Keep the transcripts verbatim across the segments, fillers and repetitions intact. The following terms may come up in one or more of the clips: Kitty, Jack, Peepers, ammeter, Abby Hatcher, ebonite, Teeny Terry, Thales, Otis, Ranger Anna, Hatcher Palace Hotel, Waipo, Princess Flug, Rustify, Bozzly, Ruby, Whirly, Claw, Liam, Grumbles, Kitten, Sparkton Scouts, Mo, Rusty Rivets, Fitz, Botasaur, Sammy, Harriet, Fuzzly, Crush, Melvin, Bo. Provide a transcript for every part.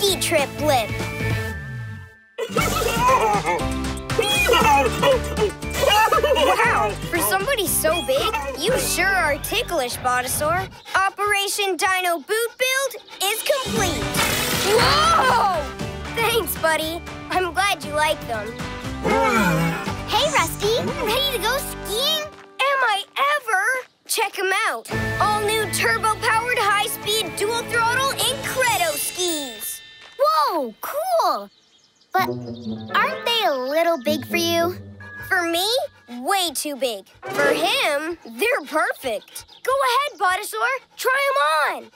ski trip lip. Wow, for somebody so big, you sure are ticklish, Botasaur. Operation Dino Boot Build is complete. Whoa! Thanks, buddy. I'm glad you like them. Hey, Rusty, ready to go skiing? Am I ever? Check them out. All new turbo-powered high-speed dual-throttle Incredo skis. Whoa, cool. But aren't they a little big for you? For me, way too big. For him, they're perfect. Go ahead, Botasaur. Try them on.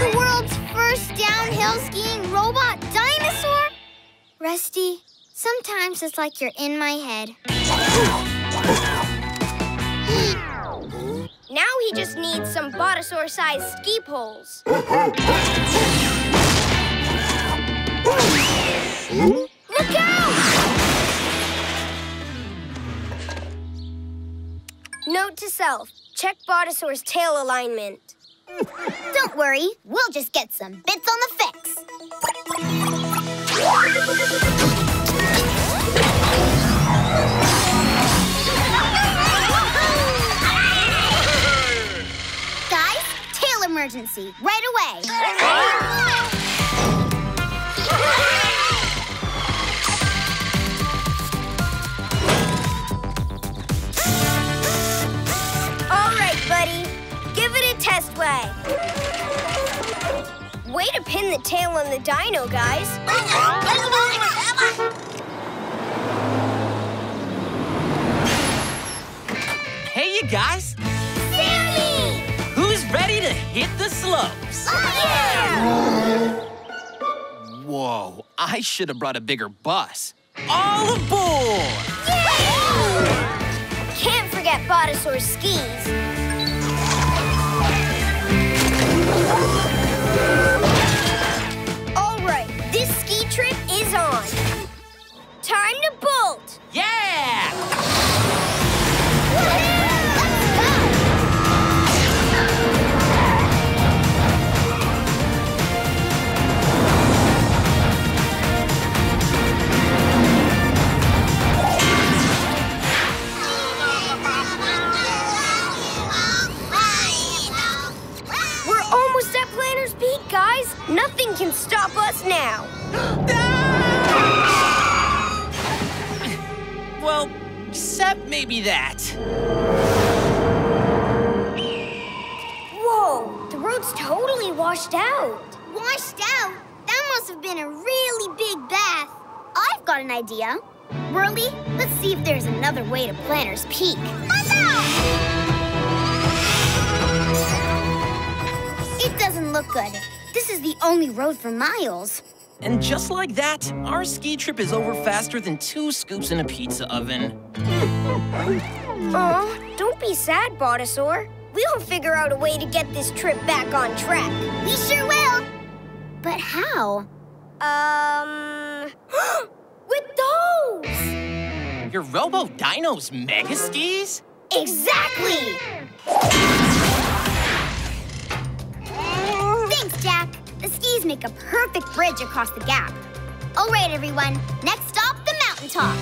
The world's first downhill skiing robot dinosaur? Rusty, sometimes it's like you're in my head. Now he just needs some Botasaur-sized ski poles. Look out! Note to self, check Botasaur's tail alignment. Don't worry, we'll just get some bits on the fix. Guys, tail emergency, right away. Test way. Way to pin the tail on the dino, guys. Hey, you guys. Sammy! Who's ready to hit the slopes? Oh, yeah! Whoa, I should have brought a bigger bus. All aboard! Yeah! Can't forget Botasaur's skis. All right, this ski trip is on. Time to bolt! Yeah! Guys, nothing can stop us now. Ah! Well, except maybe that. Whoa, the road's totally washed out. Washed out? That must have been a really big bath. I've got an idea. Whirly, let's see if there's another way to Planners Peak. It doesn't look good. This is the only road for miles. And just like that, our ski trip is over faster than two scoops in a pizza oven. Aw, don't be sad, Botasaur. We'll figure out a way to get this trip back on track. We sure will. But how? Um... With those! Your Robo-Dino's mega skis? Exactly! Thanks, Jack. The skis make a perfect bridge across the gap. All right, everyone. Next stop, the mountaintop.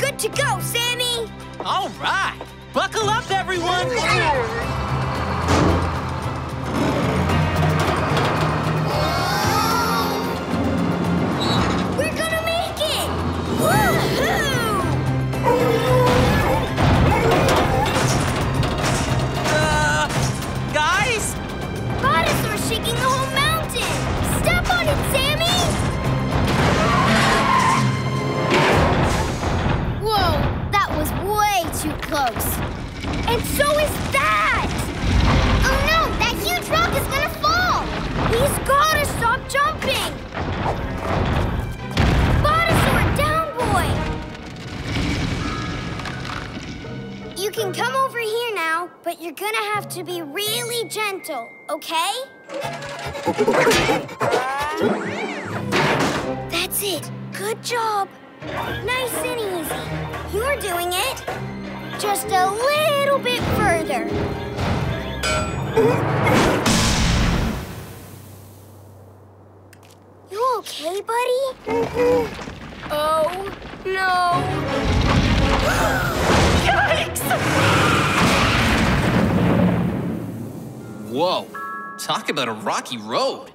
Good to go, Sammy. All right. Buckle up, everyone. We're gonna make it. Woohoo! Uh, guys? Botasaur's shaking the whole mountain! Step on it, Sammy! Whoa, that was way too close. And so is that! Oh no, that huge rock is gonna fall! He's gotta stop jumping! Botasaur, down, boy! You can come over here now, but you're gonna have to be really gentle. Okay? That's it. Good job. Nice and easy. You're doing it. Just a little bit further. You okay, buddy? Mm-hmm. Oh, no. Yikes! Whoa. Talk about a rocky road.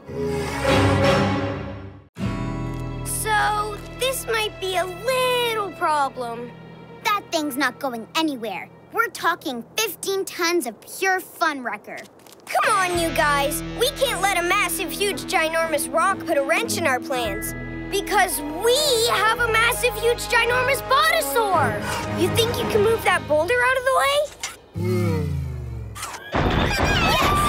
So, this might be a little problem. That thing's not going anywhere. We're talking fifteen tons of pure fun wrecker. Come on, you guys. We can't let a massive, huge, ginormous rock put a wrench in our plans. Because we have a massive, huge, ginormous Botasaur. You think you can move that boulder out of the way? Mm. Yes!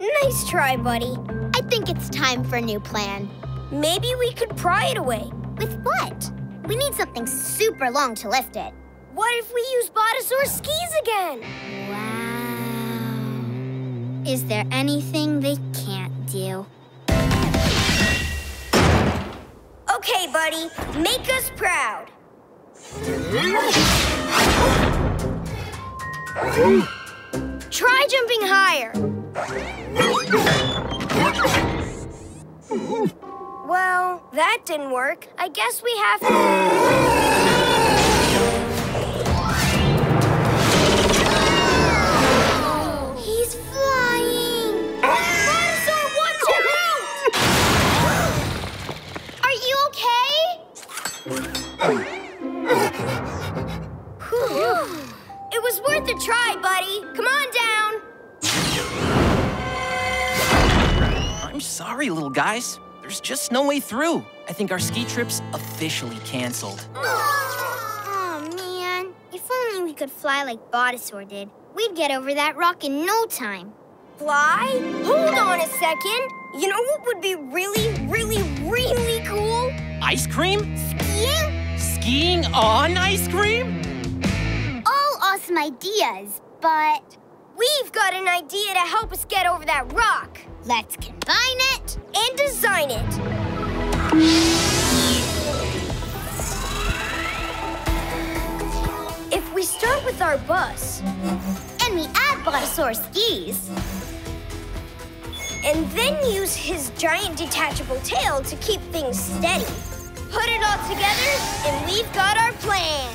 Nice try, buddy. I think it's time for a new plan. Maybe we could pry it away. With what? We need something super long to lift it. What if we use Botasaur skis again? Wow. Is there anything they can't do? Okay, buddy. Make us proud. Try jumping higher. Well, that didn't work. I guess we have to... He's flying! Botasaur, watch out! Are you okay? It was worth a try, buddy. Come on down. I'm sorry, little guys. There's just no way through. I think our ski trip's officially canceled. Oh, man. If only we could fly like Botasaur did, we'd get over that rock in no time. Fly? Hold on a second. You know what would be really, really, really cool? Ice cream? Skiing? Skiing on ice cream? All awesome ideas, but... We've got an idea to help us get over that rock. Let's combine it and design it. If we start with our bus. And we add Botasaur skis. And then use his giant detachable tail to keep things steady. Put it all together and we've got our plan.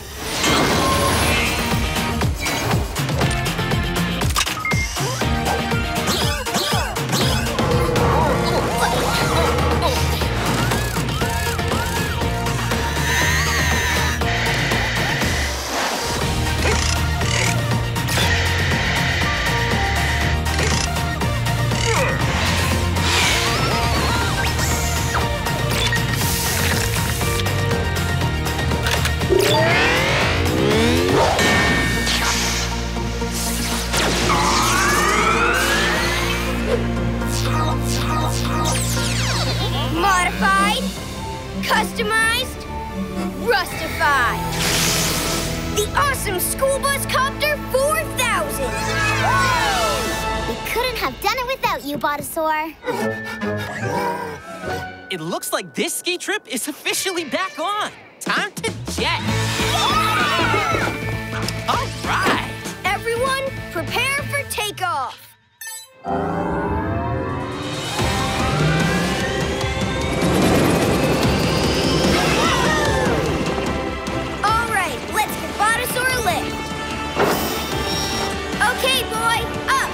Modified, customized, rustified. The awesome school bus copter four thousand. We couldn't have done it without you, Botasaur. It looks like this ski trip is officially back on. Time to jet. Yeah! All right. Everyone, prepare for takeoff. Okay, boy, up!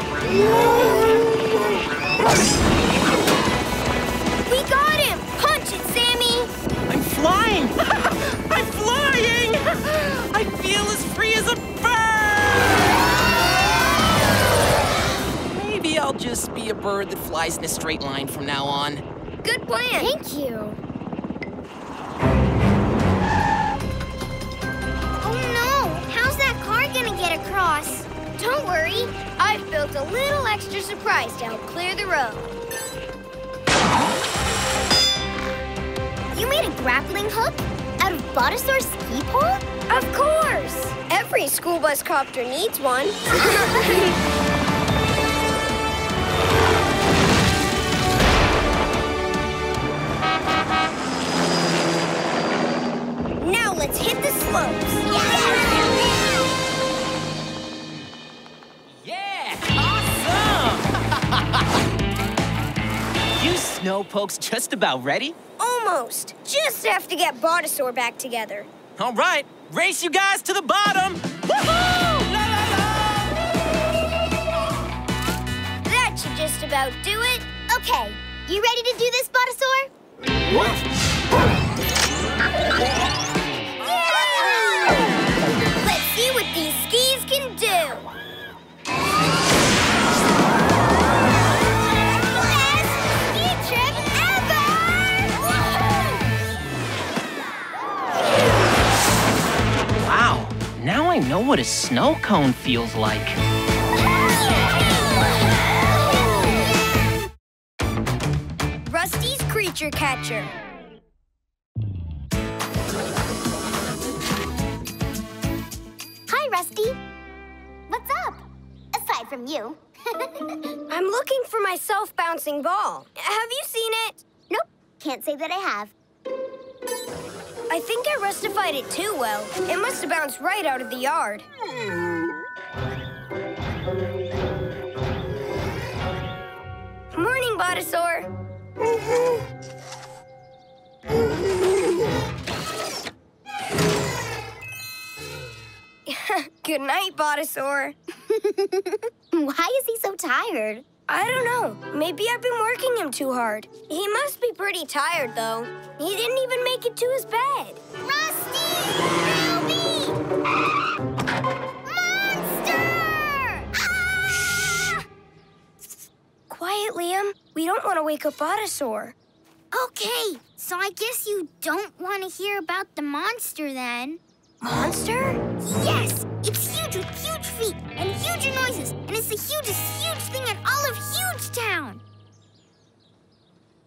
We got him! Punch it, Sammy! I'm flying! I'm flying! I feel as free as a bird! Maybe I'll just be a bird that flies in a straight line from now on. Good plan! Thank you! Oh no! How's that car gonna get across? Don't worry, I've built a little extra surprise to help clear the road. You made a grappling hook out of Botasaur ski pole? Of course! Every school bus copter needs one. Snowpoke's just about ready? Almost. Just have to get Botasaur back together. All right. Race you guys to the bottom. Woohoo! La, la, la! That should just about do it. Okay. You ready to do this, Botasaur? Yeah! Let's see what these skis can do. Now I know what a snow cone feels like. Rusty's Creature Catcher. Hi, Rusty. What's up? Aside from you. I'm looking for my self-bouncing ball. Have you seen it? Nope. Can't say that I have. I think I rustified it too well. It must have bounced right out of the yard. Morning, Botasaur. Good night, Botasaur. Why is he so tired? I don't know. Maybe I've been working him too hard. He must be pretty tired, though. He didn't even make it to his bed. Rusty! Ruby! Monster! Ah! Quiet, Liam. We don't want to wake up Botasaur. Okay, so I guess you don't want to hear about the monster, then. Monster? Yes! It's huge with huge feet and huge noises, and it's the hugest huge thing in all of Huge Town.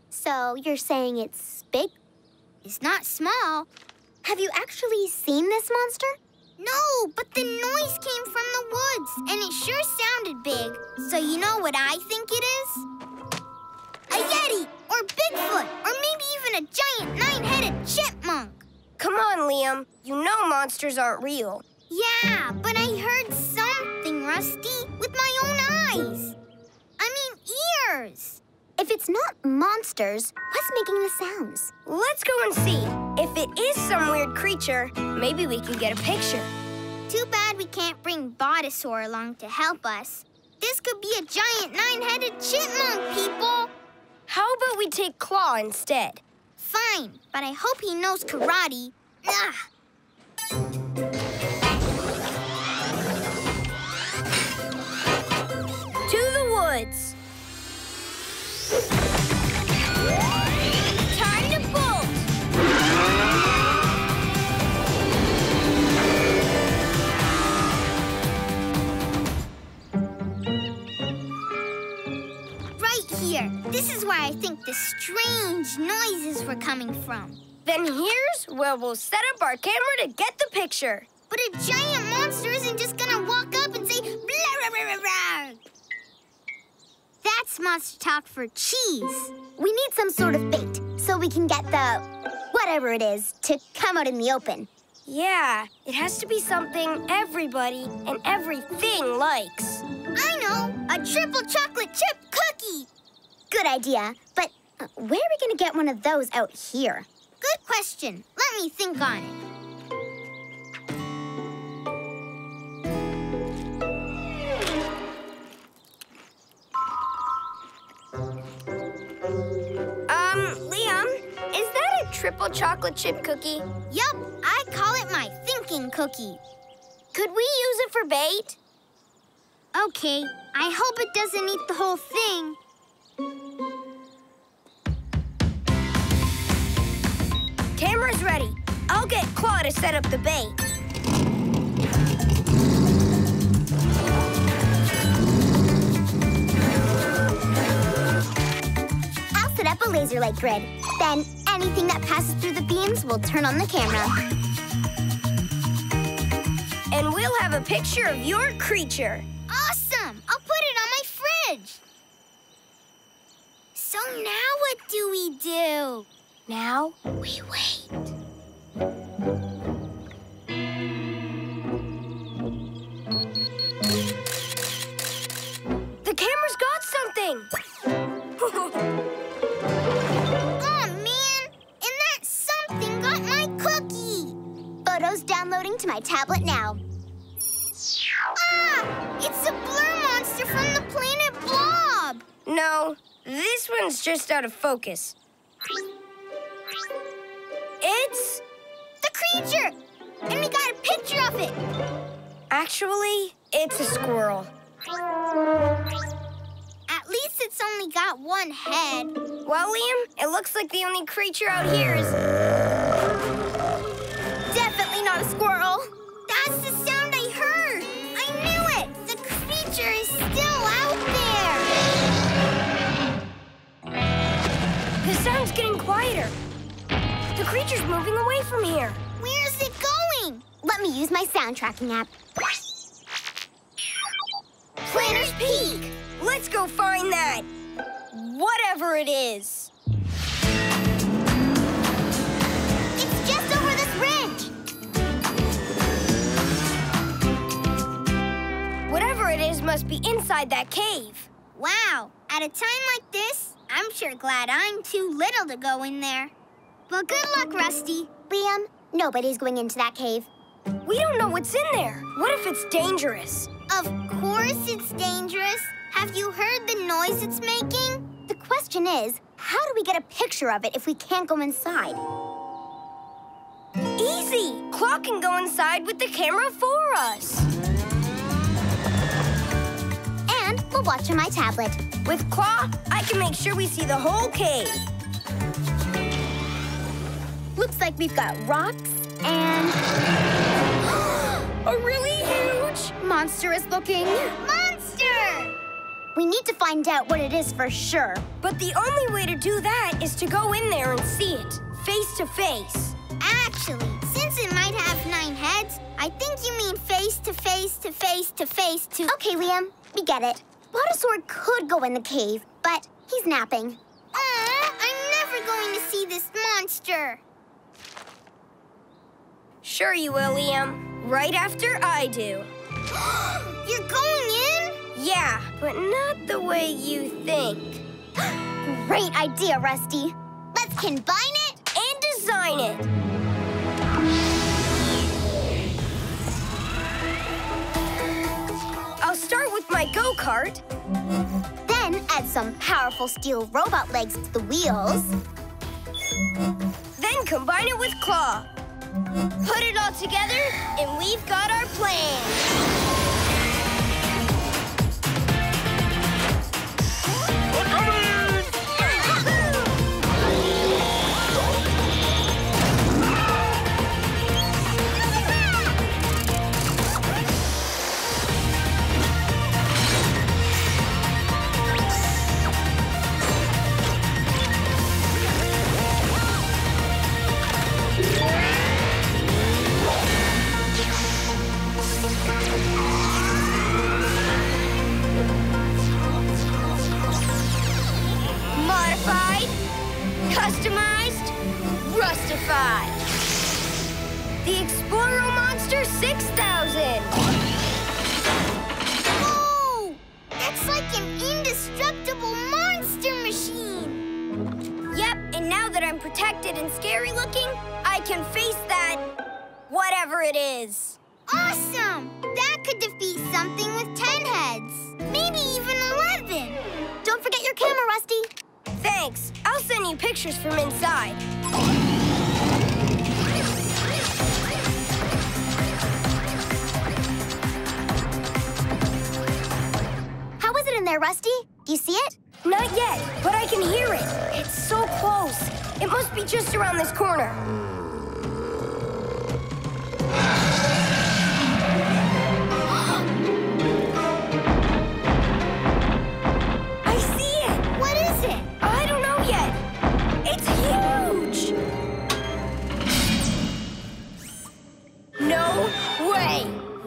So you're saying it's big? It's not small. Have you actually seen this monster? No, but the noise came from the woods, and it sure sounded big. So you know what I think it is? A Yeti, or Bigfoot, or maybe even a giant nine-headed chipmunk. Come on, Liam. You know monsters aren't real. Yeah, but I heard something, Rusty, with my own eyes. I mean, ears. If it's not monsters, what's making the sounds? Let's go and see. If it is some weird creature, maybe we can get a picture. Too bad we can't bring Botasaur along to help us. This could be a giant nine-headed chipmunk, people. How about we take Claw instead? Fine, but I hope he knows karate. Ugh. To the woods. Time to bolt. Right here. This is where I think the strange noises were coming from. Then here's where we'll set up our camera to get the picture. But a giant monster isn't just gonna walk up and say, blah, rah, rah, rah, rah. That's monster talk for cheese. We need some sort of bait so we can get the whatever it is to come out in the open. Yeah, it has to be something everybody and everything likes. I know, a triple chocolate chip cookie. Good idea, but uh, where are we gonna get one of those out here? Good question. Let me think on it. Um, Liam, is that a triple chocolate chip cookie? Yup, I call it my thinking cookie. Could we use it for bait? Okay, I hope it doesn't eat the whole thing. Camera's ready. I'll get Claw to set up the bait. I'll set up a laser-like grid. Then anything that passes through the beams will turn on the camera. And we'll have a picture of your creature. Awesome! I'll put it on my fridge. So now what do we do? Now, we wait. The camera's got something! my tablet now. Ah! It's the blur monster from the planet Blob! No, this one's just out of focus. It's... the creature! And we got a picture of it! Actually, it's a squirrel. At least it's only got one head. Well, Liam, it looks like the only creature out here is... definitely not a squirrel. That's the sound I heard. I knew it. The creature is still out there. The sound's getting quieter. The creature's moving away from here. Where's it going? Let me use my sound tracking app. Planners Peak! Let's go find that. Whatever it is. It's just over this ridge. Whatever it is must be inside that cave. Wow, at a time like this, I'm sure glad I'm too little to go in there. But good luck, Rusty. Liam, nobody's going into that cave. We don't know what's in there. What if it's dangerous? Of course it's dangerous. Have you heard the noise it's making? The question is, how do we get a picture of it if we can't go inside? Easy! Claw can go inside with the camera for us. And we'll watch on my tablet. With Claw, I can make sure we see the whole cave. Looks like we've got rocks and... a really huge, monstrous-looking... monster! We need to find out what it is for sure. But the only way to do that is to go in there and see it, face to face. Actually, since it might have nine heads, I think you mean face to face to face to face to... Okay, Liam, we get it. Botasaur could go in the cave, but he's napping. Uh, I'm never going to see this monster. Sure you will, Liam. Right after I do. You're going in? Yeah, but not the way you think. Great idea, Rusty. Let's combine it and design it. I'll start with my go-kart. Then add some powerful steel robot legs to the wheels. Then combine it with Claw. Put it all together, and we've got our plan. Customized, rustified. The Explorer Monster six thousand. Whoa! That's like an indestructible monster machine. Yep, and now that I'm protected and scary looking, I can face that, whatever it is. Awesome! That could defeat something with ten heads. Maybe even eleven. Don't forget your camera, Rusty. Thanks. I'll send you pictures from inside. How is it in there, Rusty? Do you see it? Not yet, but I can hear it. It's so close. It must be just around this corner.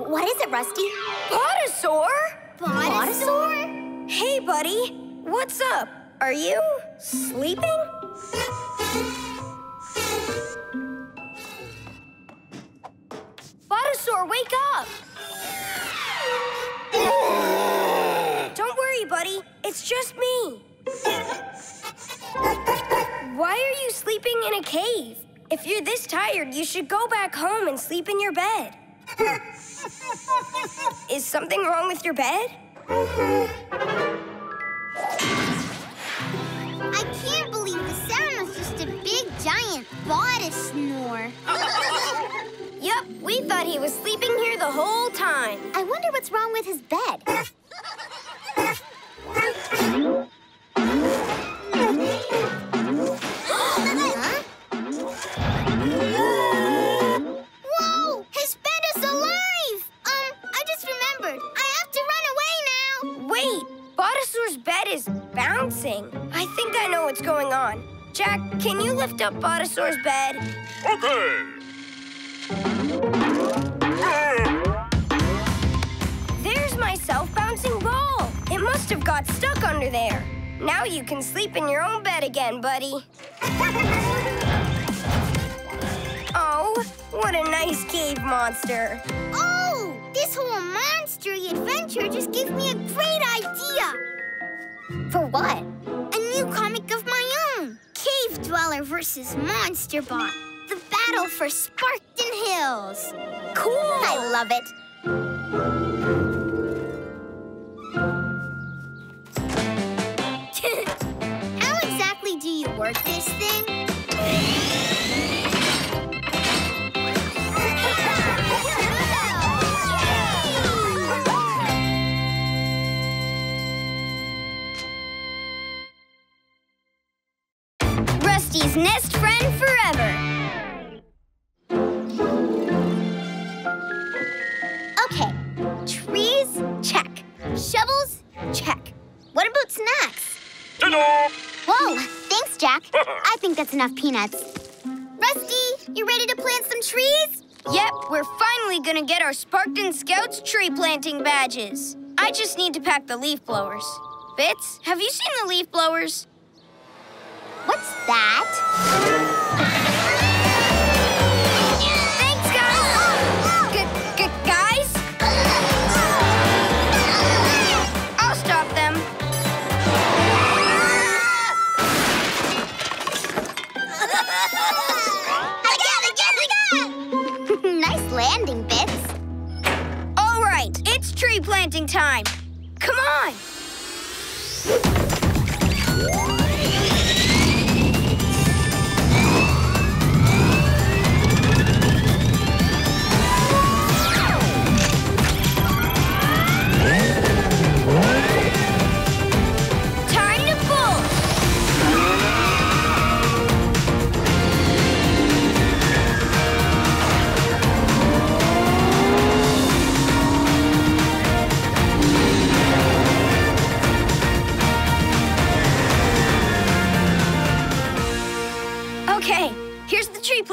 What is it, Rusty? Botasaur? Botasaur? Hey, buddy. What's up? Are you sleeping? Botasaur, wake up! Don't worry, buddy. It's just me. Why are you sleeping in a cave? If you're this tired, you should go back home and sleep in your bed. Is something wrong with your bed? Uh-huh. I can't believe the sound was just a big, giant bada snore. Yep, we thought he was sleeping here the whole time. I wonder what's wrong with his bed. Bouncing. I think I know what's going on. Jack, can you lift up Botasaur's bed? Okay. There's my self-bouncing ball. It must have got stuck under there. Now you can sleep in your own bed again, buddy. Oh, what a nice cave monster. Oh, this whole monstery adventure just gave me a great idea. For what? A new comic of my own. Cave Dweller versus Monster Bot. The battle for Sparkton Hills. Cool! I love it. How exactly do you work this thing? Rusty's nest friend forever. Okay, trees, check. Shovels, check. What about snacks? Ta-da! Whoa, thanks, Jack. I think that's enough peanuts. Rusty, you ready to plant some trees? Yep, we're finally gonna get our Sparkton Scouts tree planting badges. I just need to pack the leaf blowers. Fitz, have you seen the leaf blowers? What's that? Thanks, guys! Oh, oh, oh. G-g-guys? I'll stop them. I got it, I got it, I got it! Nice landing, Bits. All right, it's tree planting time. Come on!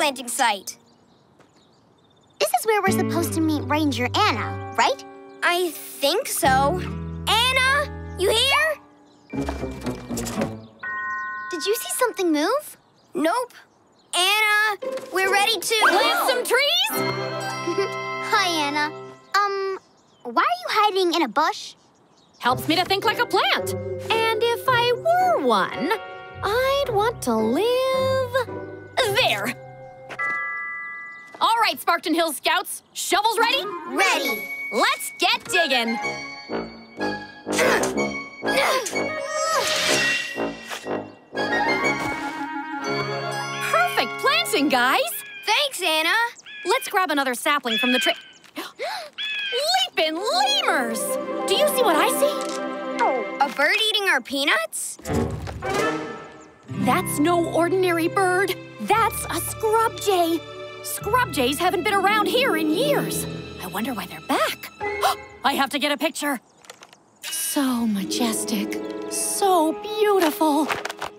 Planting site. This is where we're supposed to meet Ranger Anna, right? I think so. Anna, you here? Did you see something move? Nope. Anna, we're ready to plant some trees? Hi, Anna. Um, why are you hiding in a bush? Helps me to think like a plant. And if I were one, I'd want to live there. All right, Sparkton Hills Scouts, shovels ready? Ready. Let's get digging. Perfect planting, guys. Thanks, Anna. Let's grab another sapling from the tree. Leaping lemurs! Do you see what I see? Oh, a bird eating our peanuts? That's no ordinary bird. That's a scrub jay. Scrub jays haven't been around here in years. I wonder why they're back. I have to get a picture. So majestic. So beautiful.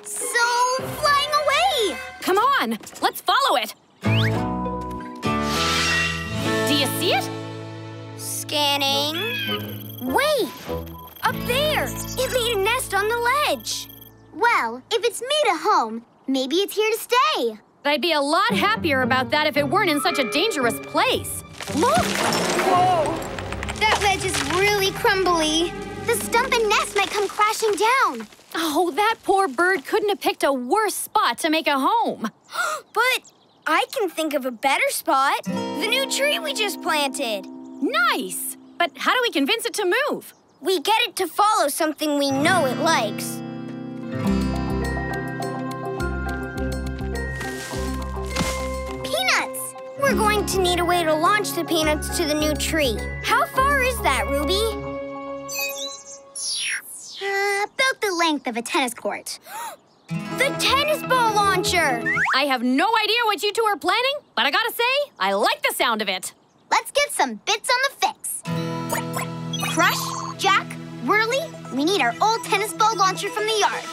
So flying away. Come on, let's follow it. Do you see it? Scanning. Wait, up there. It made a nest on the ledge. Well, if it's made a home, maybe it's here to stay. I'd be a lot happier about that if it weren't in such a dangerous place. Look! Whoa! That ledge is really crumbly. The stump and nest might come crashing down. Oh, that poor bird couldn't have picked a worse spot to make a home. But I can think of a better spot. The new tree we just planted. Nice! But how do we convince it to move? We get it to follow something we know it likes. Peanuts! We're going to need a way to launch the peanuts to the new tree. How far is that, Ruby? Uh, about the length of a tennis court. The tennis ball launcher! I have no idea what you two are planning, but I gotta say, I like the sound of it. Let's get some bits on the fix. Crush, Jack, Whirly, we need our old tennis ball launcher from the yard.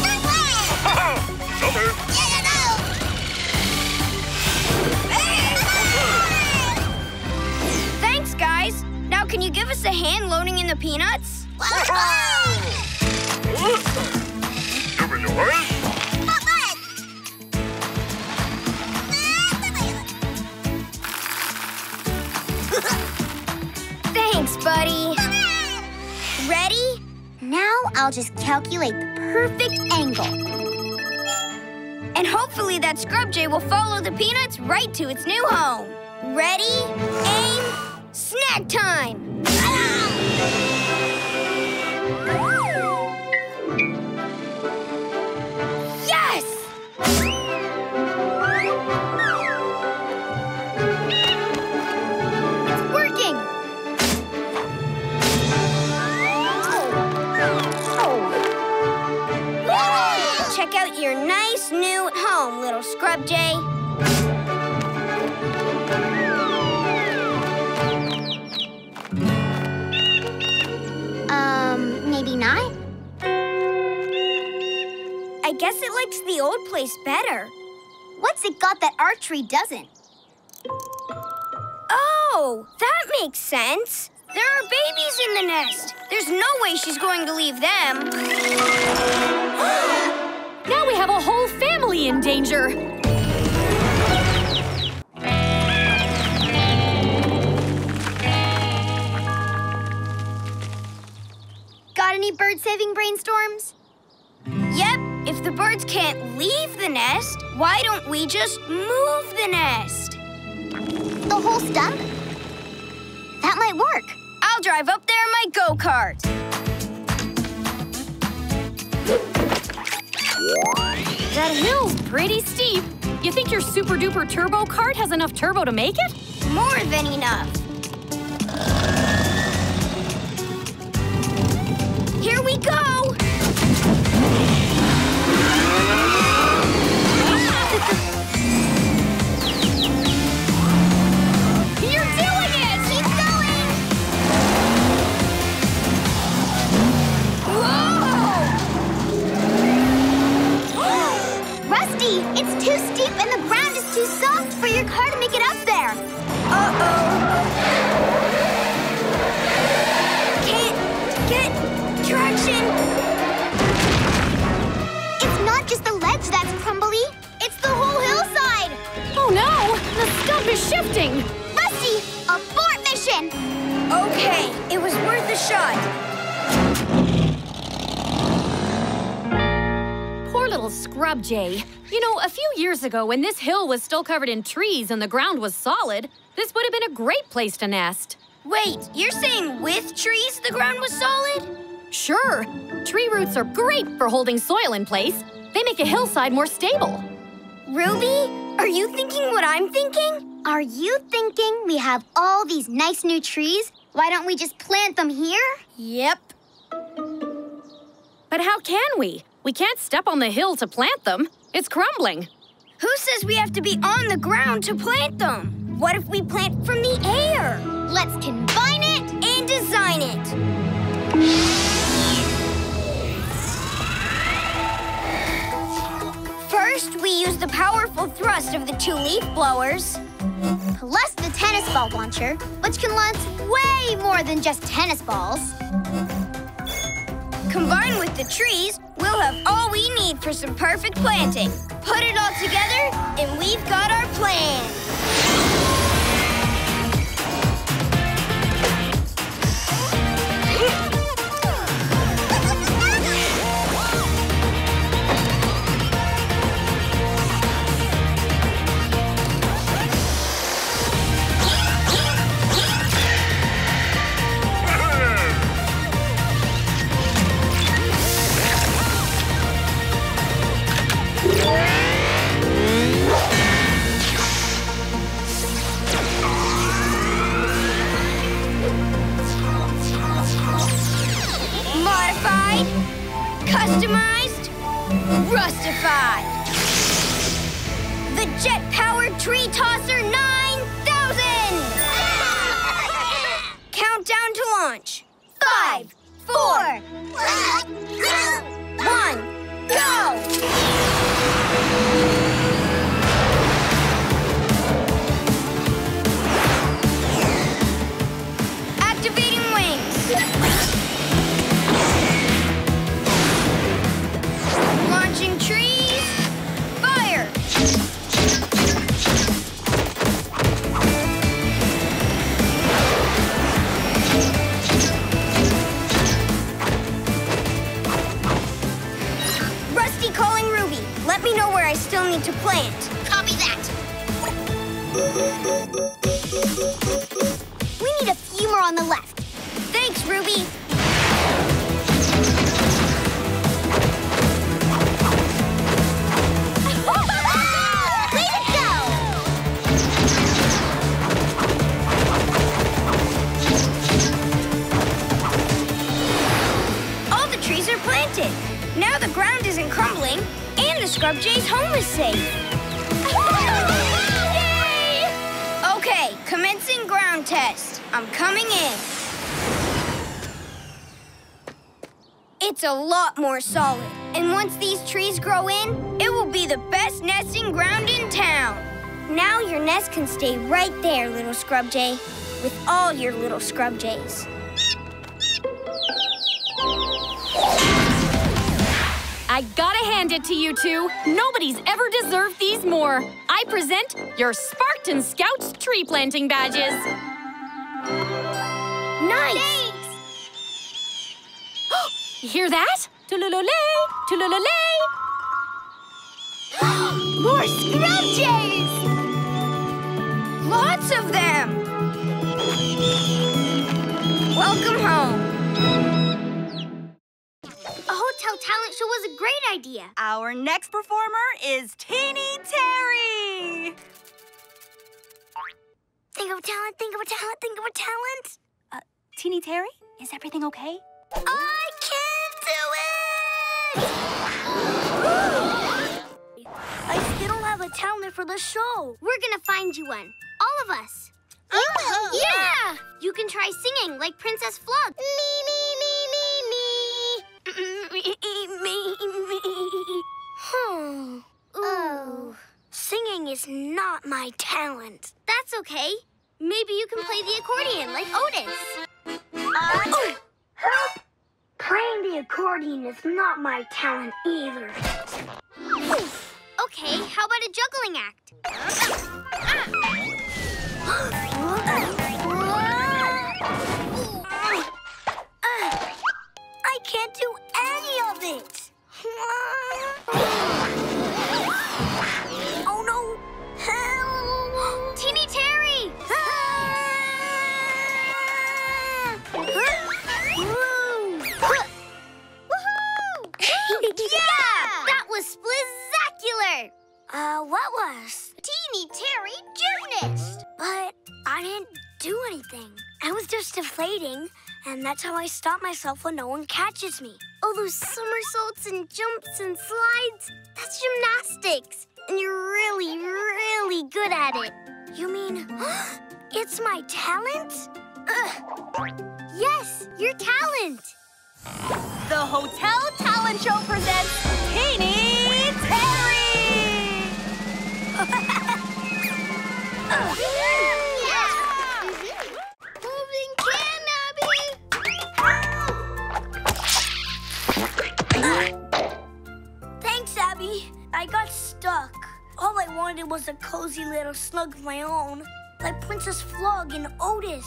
That way! Okay. Yeah, no. Hey! Thanks, guys. Now can you give us a hand loading in the peanuts? Give me your hand. Thanks, buddy. Ready? Now I'll just calculate the perfect angle. And hopefully that Scrub Jay will follow the peanuts right to its new home. Ready, aim, snack time! Yes! Check out your nice new home, little Scrub Jay. Um, maybe not? I guess it likes the old place better. What's it got that our tree doesn't? Oh, that makes sense. There are babies in the nest. There's no way she's going to leave them. Now we have a whole family in danger. Got any bird-saving brainstorms? Yep. If the birds can't leave the nest, why don't we just move the nest? The whole stump? That might work. I'll drive up there in my go-kart. That hill's pretty steep. You think your super-duper turbo cart has enough turbo to make it? More than enough. Here we go! You're doing it! Keep going! Whoa! Rusty, it's too steep and the ground is too soft for your car to make it up there. Uh-oh. Can't get traction. It's not just the ledge that's crumbly. It's the whole hillside. Oh, no. The stump is shifting. Rusty, abort mission. Okay, it was worth a shot. Little Scrub Jay. You know, a few years ago when this hill was still covered in trees and the ground was solid, this would have been a great place to nest. Wait, you're saying with trees the ground was solid? Sure. Tree roots are great for holding soil in place. They make a hillside more stable. Ruby, are you thinking what I'm thinking? Are you thinking we have all these nice new trees? Why don't we just plant them here? Yep. But how can we? We can't step on the hill to plant them. It's crumbling. Who says we have to be on the ground to plant them? What if we plant from the air? Let's combine it and design it. First, we use the powerful thrust of the two leaf blowers. Plus the tennis ball launcher, which can launch way more than just tennis balls. Combined with the trees, we'll have all we need for some perfect planting. Put it all together, and we've got our plan. Customized, Rustified. The jet-powered tree tosser nine thousand! Countdown to launch. Five, four, two, one, go! Launching trees, fire! Rusty calling Ruby. Let me know where I still need to plant. Copy that. We need a few more on the left. Thanks, Ruby. Planted. Now the ground isn't crumbling, and the Scrub Jay's home is safe. Yay! Okay, commencing ground test. I'm coming in. It's a lot more solid, and once these trees grow in, it will be the best nesting ground in town. Now your nest can stay right there, little Scrub Jay, with all your little Scrub Jays. I gotta hand it to you two. Nobody's ever deserved these more. I present your Sparkton Scouts tree planting badges. Nice! Thanks! You hear that? Tulululay, tulululay. More Scrub Jays! Lots of them! Welcome home. Hotel talent show was a great idea. Our next performer is Teeny Terry. Think of a talent, think of a talent, think of a talent. Uh, Teeny Terry, is everything okay? I can do it! I still don't have a talent for the show. We're gonna find you one, all of us. Oh, yeah. yeah! You can try singing like Princess Flug. Me, me, me, me, me. Me, me, me. Hmm. Oh. Singing is not my talent. That's okay. Maybe you can play the accordion like Otis. Uh, oh. Help! Playing the accordion is not my talent either. Oof. Okay, how about a juggling act? Uh, ah. I can't do any of it! Oh no! Help! Teeny Terry! Woohoo! Yeah! That was splizzacular! Uh, what was? Teeny Terry gymnast! But I didn't do anything. I was just deflating. And that's how I stop myself when no one catches me. All those somersaults and jumps and slides, that's gymnastics. And you're really, really good at it. You mean, it's my talent? Ugh. Yes, your talent. The Hotel Talent Show presents Teeny Terry! uh. Thanks, Abby. I got stuck. All I wanted was a cozy little snug of my own, like Princess Flug and Otis.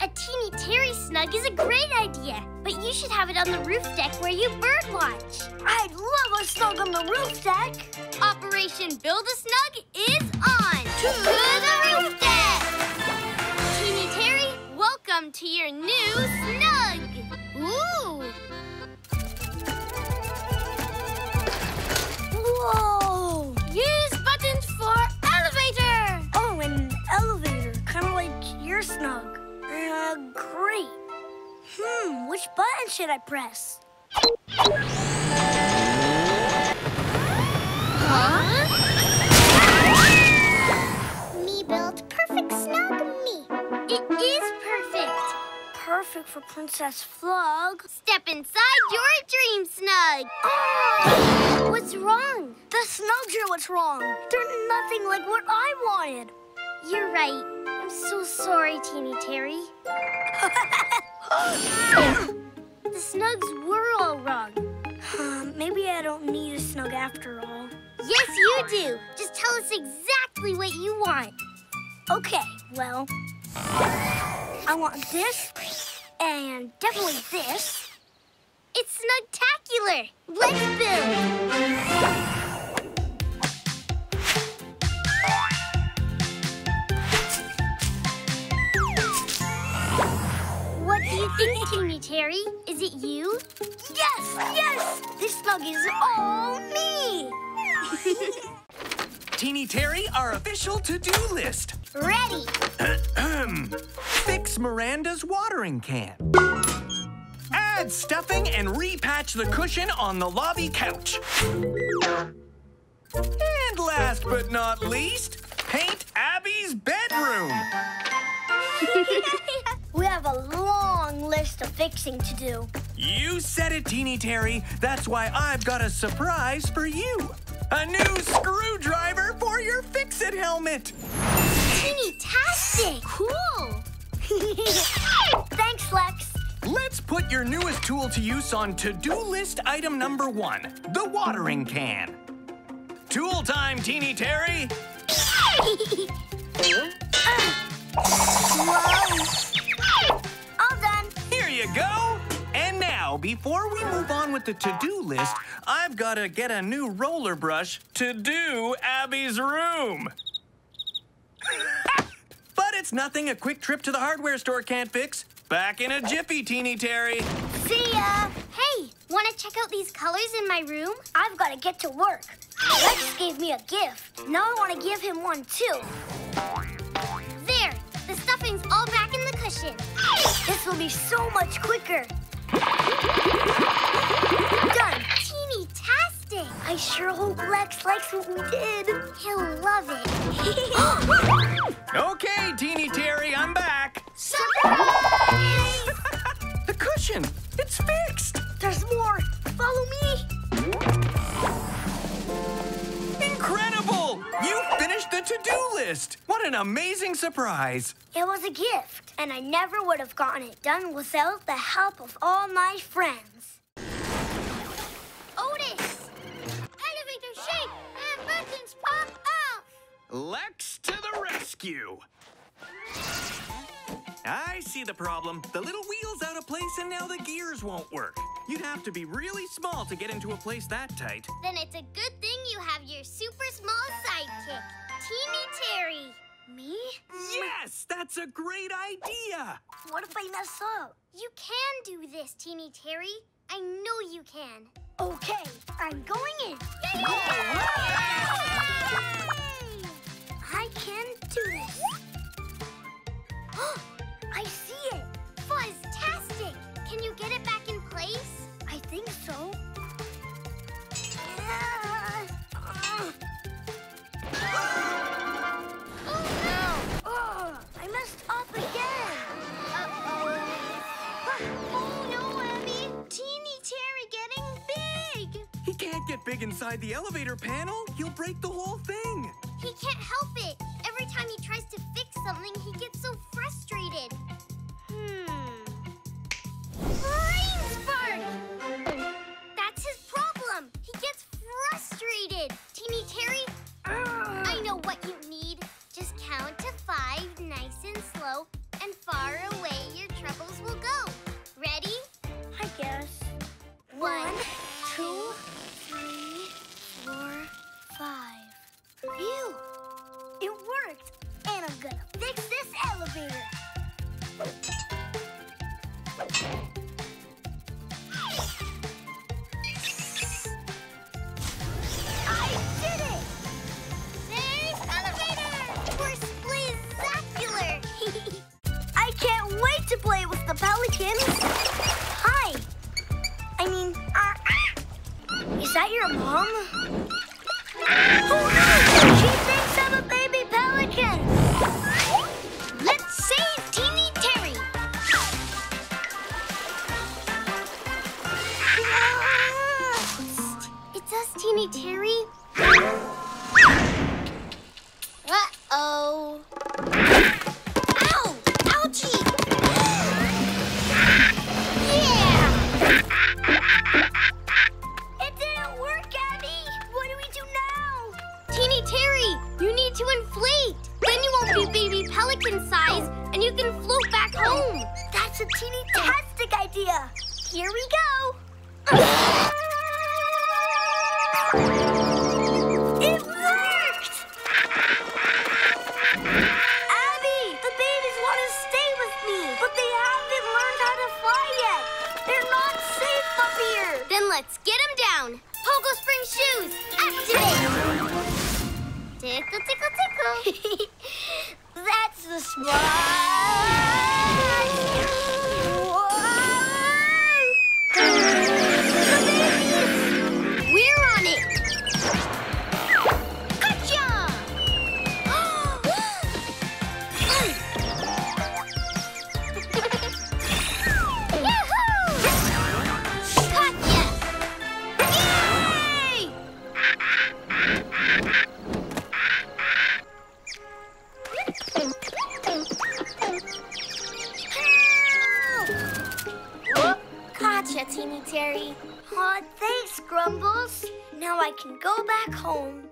A Teeny Terry snug is a great idea, but you should have it on the roof deck where you birdwatch. I'd love a snug on the roof deck. Operation Build a Snug is on. To the roof deck! Teeny Terry, welcome to your new snug. Ooh! Whoa! Use buttons for elevator! Oh, an elevator, kind of like your snug. Uh, great. Hmm, which button should I press? Huh? Me built perfect snug me. It is perfect. Perfect for Princess Flug. Step inside your dream snug. Oh! What's wrong? The snugs are what's wrong. They're nothing like what I wanted. You're right. I'm so sorry, Teeny Terry. The snugs were all wrong. Maybe I don't need a snug after all. Yes, you do. Just tell us exactly what you want. Okay, well, I want this and definitely this. It's snugtacular. Let's build. Teeny Terry, is it you? Yes, yes! This snug is all me! Teeny Terry, our official to-do list. Ready! Fix Miranda's watering can. Add stuffing and repatch the cushion on the lobby couch. And last but not least, paint Abby's bedroom. We have a long list of fixing to do. You said it, Teeny Terry. That's why I've got a surprise for you. A new screwdriver for your fix-it helmet. Teeny-tastic. Cool. Thanks, Lex. Let's put your newest tool to use on to-do list item number one, the watering can. Tool time, Teeny Terry. Whoa. All done. Here you go. And now, before we move on with the to-do list, I've got to get a new roller brush to do Abby's room. But it's nothing a quick trip to the hardware store can't fix. Back in a jiffy, Teeny Terry. See ya. Hey, want to check out these colors in my room? I've got to get to work. Lex gave me a gift. Now I want to give him one, too. There. The stuffing's all back in the cushion. This will be so much quicker. Done. Teeny-tastic. I sure hope Lex likes what we did. He'll love it. Okay, Teeny Terry, I'm back. Surprise! The cushion, it's fixed. There's more. Follow me. Incredible! You finished the to-do list. What an amazing surprise. It was a gift, and I never would have gotten it done without the help of all my friends. Otis! Elevator shake and buttons pop off! Lex to the rescue. I see the problem. The little wheel's out of place and now the gears won't work. You'd have to be really small to get into a place that tight. Then it's a good thing you have your super small sidekick, Teeny Terry. Me? Yes, that's a great idea. What if I mess up? You can do this, Teeny Terry. I know you can. Okay, I'm going in. Yay! Yay! I can do this. I see it. Fuzztastic. Can you get it back in place? I think so. Uh, uh. Oh, no. Oh, I messed up again. Uh-oh. Oh, no, Abby. Teeny Terry getting big. He can't get big inside the elevator panel. He'll break the whole thing. He can't help it. Every time he tries to fix something, he gets so frustrated. Hmm. Brain spark! That's his problem. He gets frustrated. Teeny Terry, uh. I know what you need. Just count to five, nice and slow, and far away your troubles will go. Ready? I guess. One, One two, three, four, five. Phew! It worked! And I'm gonna fix this elevator! Teeny Terry? Uh-oh. Ow! Ouchie! Yeah! It didn't work, Abby! What do we do now? Teeny Terry, you need to inflate. Then you won't be baby pelican size and you can float back home. That's a teeny-tastic idea. Here we go. It worked! Abby, the babies want to stay with me, but they haven't learned how to fly yet. They're not safe up here. Then let's get them down. Pogo Spring Shoes, activate! Tickle, tickle, tickle. That's the spot. Teeny Terry. Aw, thanks, Grumbles. Now I can go back home.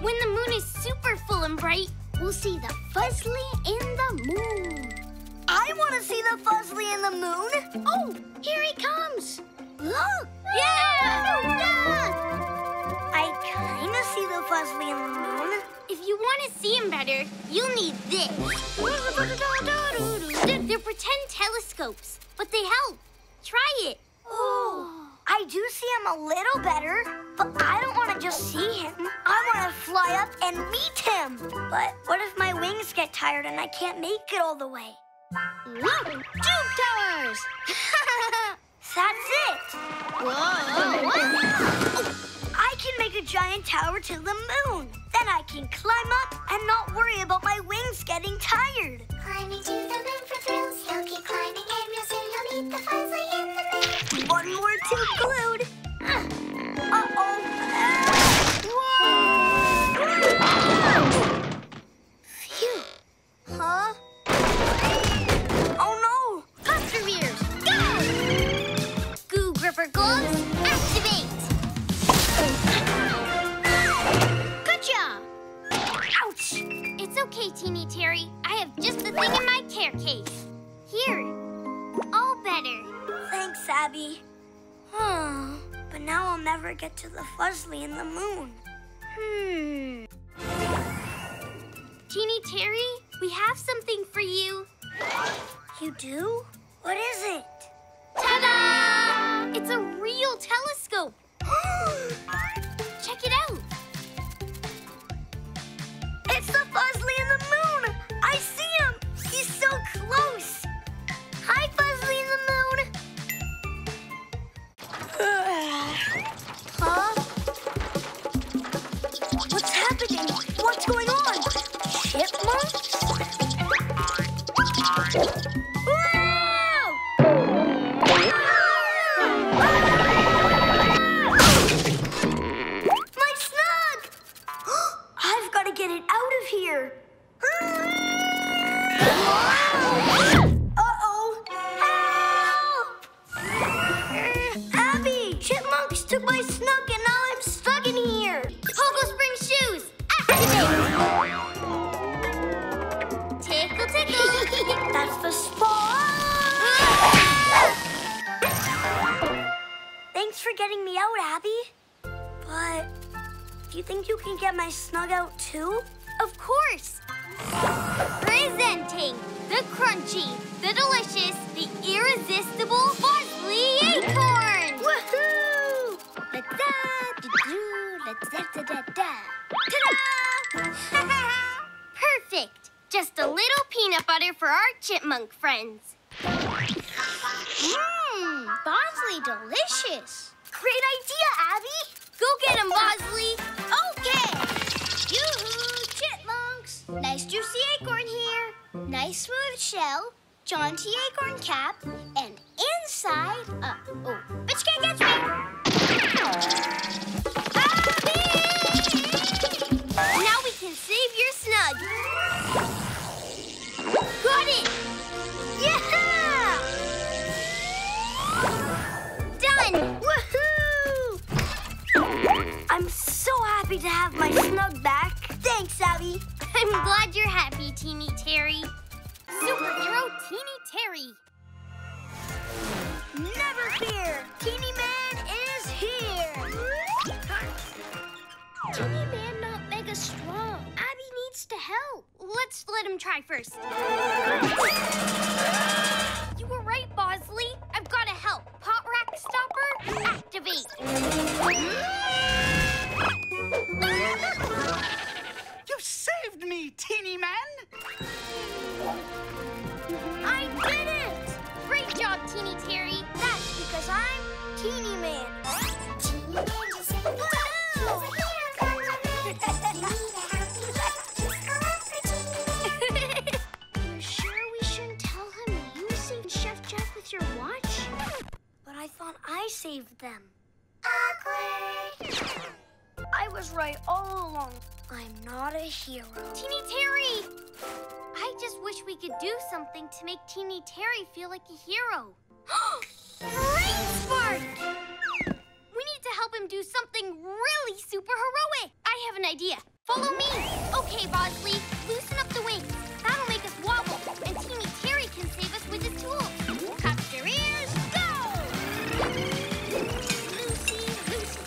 When the moon is super full and bright, we'll see the Fuzzly in the moon. I want to see the Fuzzly in the moon. Oh, here he comes. Look. Yeah! Yeah! I kind of see the Fuzzly in the moon. If you want to see him better, you'll need this. They're, they're pretend telescopes, but they help. Try it. Oh, I do see him a little better, but I don't want to just see him. I want to fly up and meet him. But what if my wings get tired and I can't make it all the way? Whoa! Tube towers! That's it. Whoa! Whoa. Oh, I can make a giant tower to the moon. Then I can climb up and not worry about my wings getting tired. Climbing to the moon for thrills. He'll keep climbing and we'll soon he'll meet the Fuzzly in the moon. One more tube glued. Uh-oh. Whoa! Phew. Huh? Oh, no. Cluster ears, go! Goo gripper gloves, activate. Good job. Ouch. It's okay, Teeny Terry. I have just the thing in my care case. Here. All better. Thanks, Abby. Oh, but now I'll never get to the Fuzzly in the moon. Hmm. Teeny Terry, we have something for you. You do? What is it? Ta-da! It's a real telescope. Check it out. It's the Fuzzly in the moon. I see him. He's so close. Hi, Fuzzly in the moon. Huh? What's happening? What's going on? Chipmunks? My snug! I've got to get it out of here. Uh-oh. Help! Abby, chipmunks took my snug and now I'm stuck in here. Pogo Spring Shoes, activate! Tickle, tickle. That's the spot. Thanks for getting me out, Abby. But do you think you can get my snug out too? Of course. Presenting the crunchy, the delicious, the irresistible Fuzzly acorn! Woohoo! La-da, da-doo, la-da-da-da-da. Ta-da! Perfect! Just a little peanut butter for our chipmunk friends. Mmm, Bozzly delicious. Great idea, Abby! Go get him, Bozzly! Okay! Yoo-hoo! Nice juicy acorn here. Nice smooth shell, jaunty acorn cap, and inside a... Oh, bitch can't catch me! Ah! to have my snug back. Thanks, Abby. I'm glad you're happy, Teeny Terry. Superhero Teeny Terry. Never fear! Teeny Man is here! Teeny Man not mega strong. Abby needs to help. Let's let him try first. You were right, Bozzly. I've got to help. Pot rack stopper, activate. You saved me, Teeny Man! I did it! Great job, Teeny Terry. That's because I'm Teeny Man. Teeny Man is a hero. You're sure we shouldn't tell him you saved Chef Jack with your watch? But I thought I saved them. Awkward. I was right all along. I'm not a hero. Teeny Terry! I just wish we could do something to make Teeny Terry feel like a hero. Brain spark! We need to help him do something really super heroic. I have an idea. Follow me. Okay, Bozzly, loosen up the wings. That'll make us wobble, and Teeny Terry can save us with his tools. Cock your ears, go! Lucy, Lucy.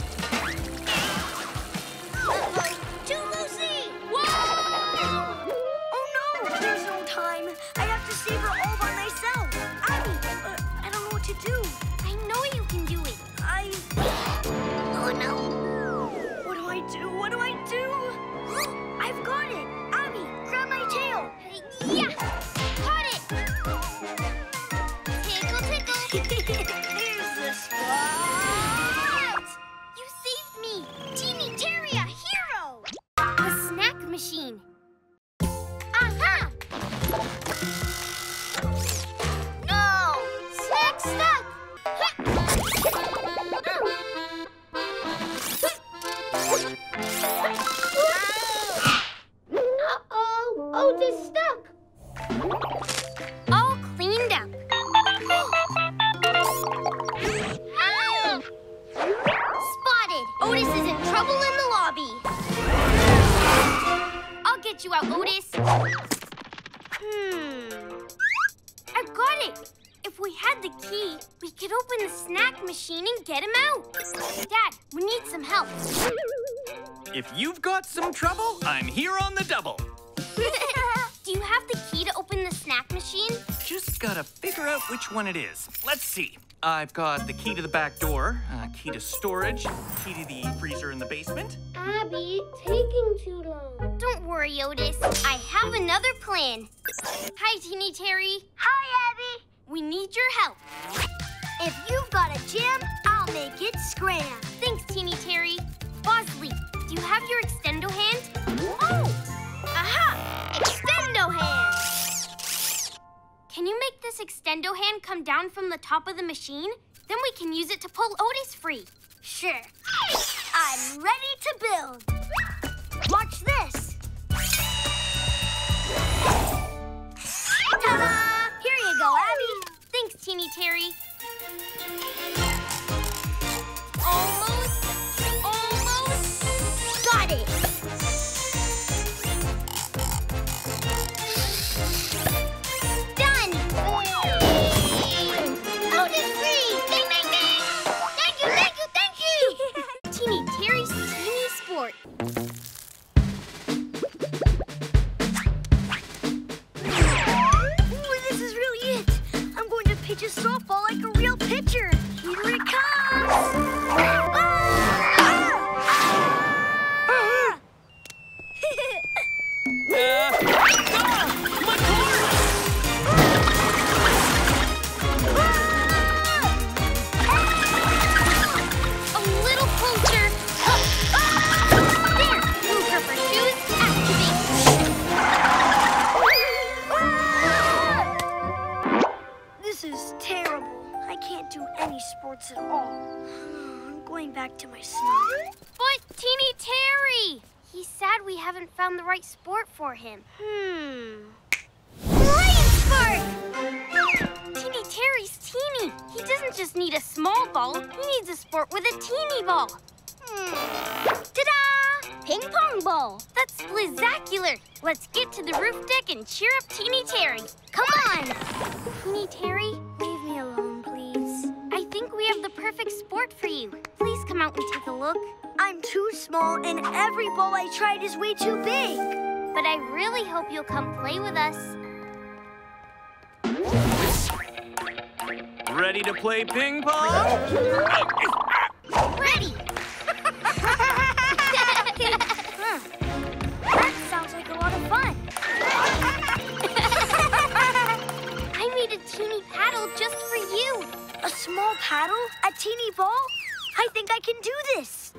Uh-oh. To Lucy! Whoa! Oh no, there's no time. I have to save her all by myself. Abby, uh, I don't know what to do. I know you can do it. I... Oh no. What do I do? What do I do? I've got it. Abby, grab my tail. Yeah, caught it. Tickle, tickle. Here's the spot. You saved me. Teeny Terry, a hero. A snack machine. Aha! No! Snack stuck! Uh-oh! Otis stuck! All cleaned up. Ow! Spotted! Otis is in trouble in the lobby. I'll get you out, Otis. Hmm. I've got it. If we had the key, we could open the snack machine and get him out. Dad, we need some help. If you've got some trouble, I'm here on the double. Do you have the key to open the snack machine? Just gotta figure out which one it is. Let's see. I've got the key to the back door, uh, key to storage, key to the freezer in the basement. Abby, taking too long. Don't worry, Otis. I have another plan. Hi, Teeny Terry. Hi, Abby. We need your help. If you've got a jam, I'll make it scram. Thanks, Teeny Terry. Bozzly, do you have your extendo hand? Oh! Aha! Extendo hand! Can you make this extendo hand come down from the top of the machine? Then we can use it to pull Otis free. Sure. I'm ready to build. Watch this. Ta-da! Here you go, Abby. Thanks, Teeny Terry. Almost, almost. Got it. Done. Otis free. Bang, bang, bang. Thank you, thank you, thank you. Teeny Terry's teeny sport. Pitch a softball like a real pitcher. Here it comes! Ah! Ah! Ah! Sports at all. I'm going back to my snug. But Teeny Terry! He's sad we haven't found the right sport for him. Hmm. Lion sport! Teeny Terry's teeny. He doesn't just need a small ball. He needs a sport with a teeny ball. Hmm. Ta-da! ping pong ball. That's splizacular. Let's get to the roof deck and cheer up Teeny Terry. Come on! Teeny Terry, leave me alone, please. I think we have the perfect sport for you. Please come out and take a look. I'm too small and every ball I tried is way too big. But I really hope you'll come play with us. Ready to play ping pong? Ready! Huh. That sounds like a lot of fun. I made a teeny paddle just for you. A small paddle? A teeny ball? I think I can do this.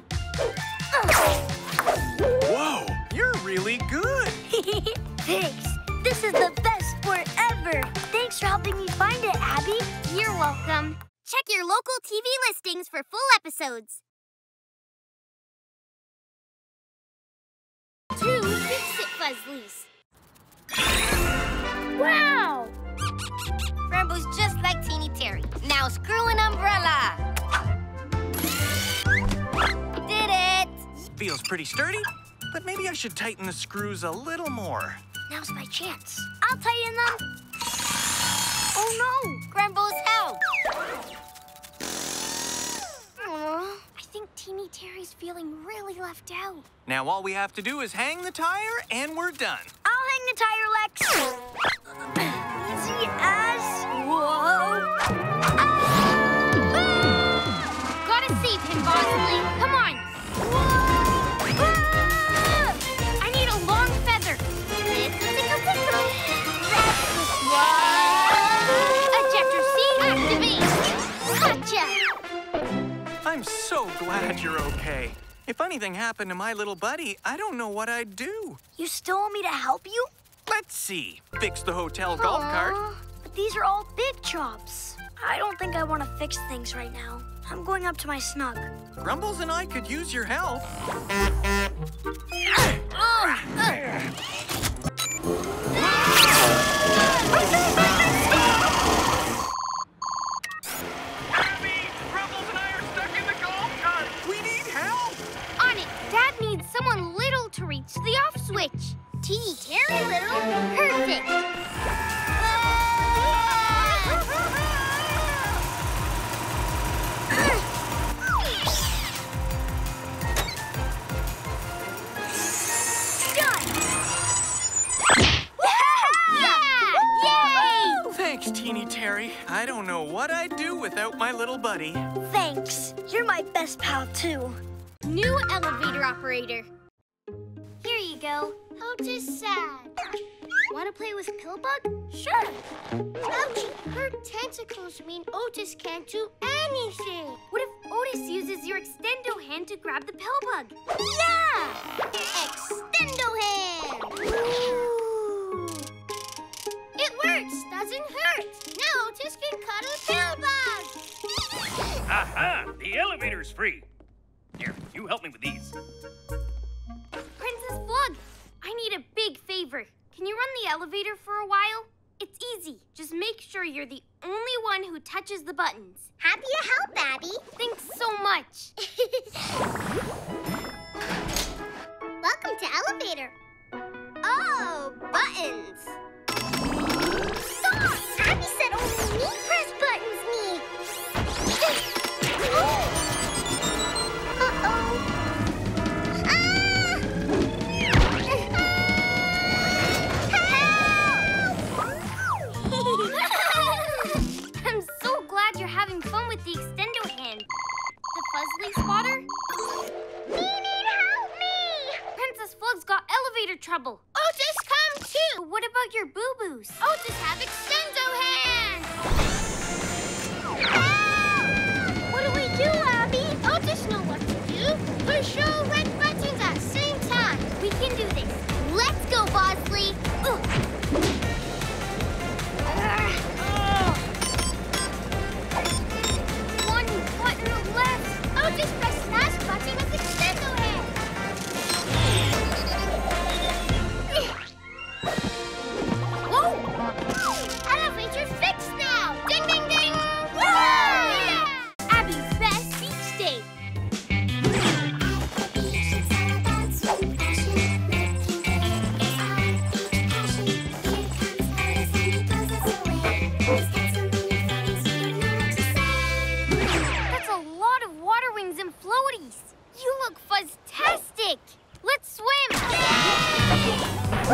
Whoa, you're really good. Thanks. This is the best sport ever. Thanks for helping me find it, Abby. You're welcome. Check your local T V listings for full episodes. Two Fix-It Fuzzlies. Wow! Grumbles just like Teeny Terry. Now screw an umbrella. Did it! Feels pretty sturdy, but maybe I should tighten the screws a little more. Now's my chance. I'll tighten them. Oh no! Grumbles, help! Aww. I think Teeny Terry's feeling really left out. Now all we have to do is hang the tire and we're done. I'll hang the tire, Lex. Easy as... Whoa! Ah! Gotta save him, Bozzly. Come on. Whoa! Ah! I need a long feather. Ejector C, activate. Gotcha! I'm so glad you're okay. If anything happened to my little buddy, I don't know what I'd do. You still want me to help you? Let's see. Fix the hotel Aww. Golf cart. But these are all big chops. I don't think I want to fix things right now. I'm going up to my snug. Grumbles and I could use your help. Someone little to reach the off switch. Teeny Terry little, perfect. Done! Yeah! Yay! Thanks, Teeny Terry. I don't know what I'd do without my little buddy. Thanks. You're my best pal, too. New elevator operator. Here you go. Otis sad. Want to play with Pillbug? Sure. Ouchie, her tentacles mean Otis can't do anything. What if Otis uses your extendo hand to grab the Pillbug? Yeah! Extendo hand! Ooh. It works! Doesn't hurt! Now Otis can cuddle Pillbug! Aha! The elevator's free! Here, you help me with these. Princess Flug, I need a big favor. Can you run the elevator for a while? It's easy. Just make sure you're the only one who touches the buttons. Happy to help, Abby. Thanks so much. Welcome to elevator. Oh, buttons. Stop! Abby said only me press buttons, me. Oh! The extendo hand. The Fuzzly spotter? We need help me! Princess Flug's got elevator trouble. Otis, come too! What about your boo-boos? Otis have extendo hand! Help! What do we do, Abby? Otis know what to do. Push all red buttons at the same time. We can do this. Let's go, Bozzly! Oh, just press the smash button with the extendo hand. Whoa! Elevator fixed now! Ding, ding, ding! Whoa! Yeah! Abby's best beach day. Beach is all about you. floaties. You look fuzztastic. Let's swim. How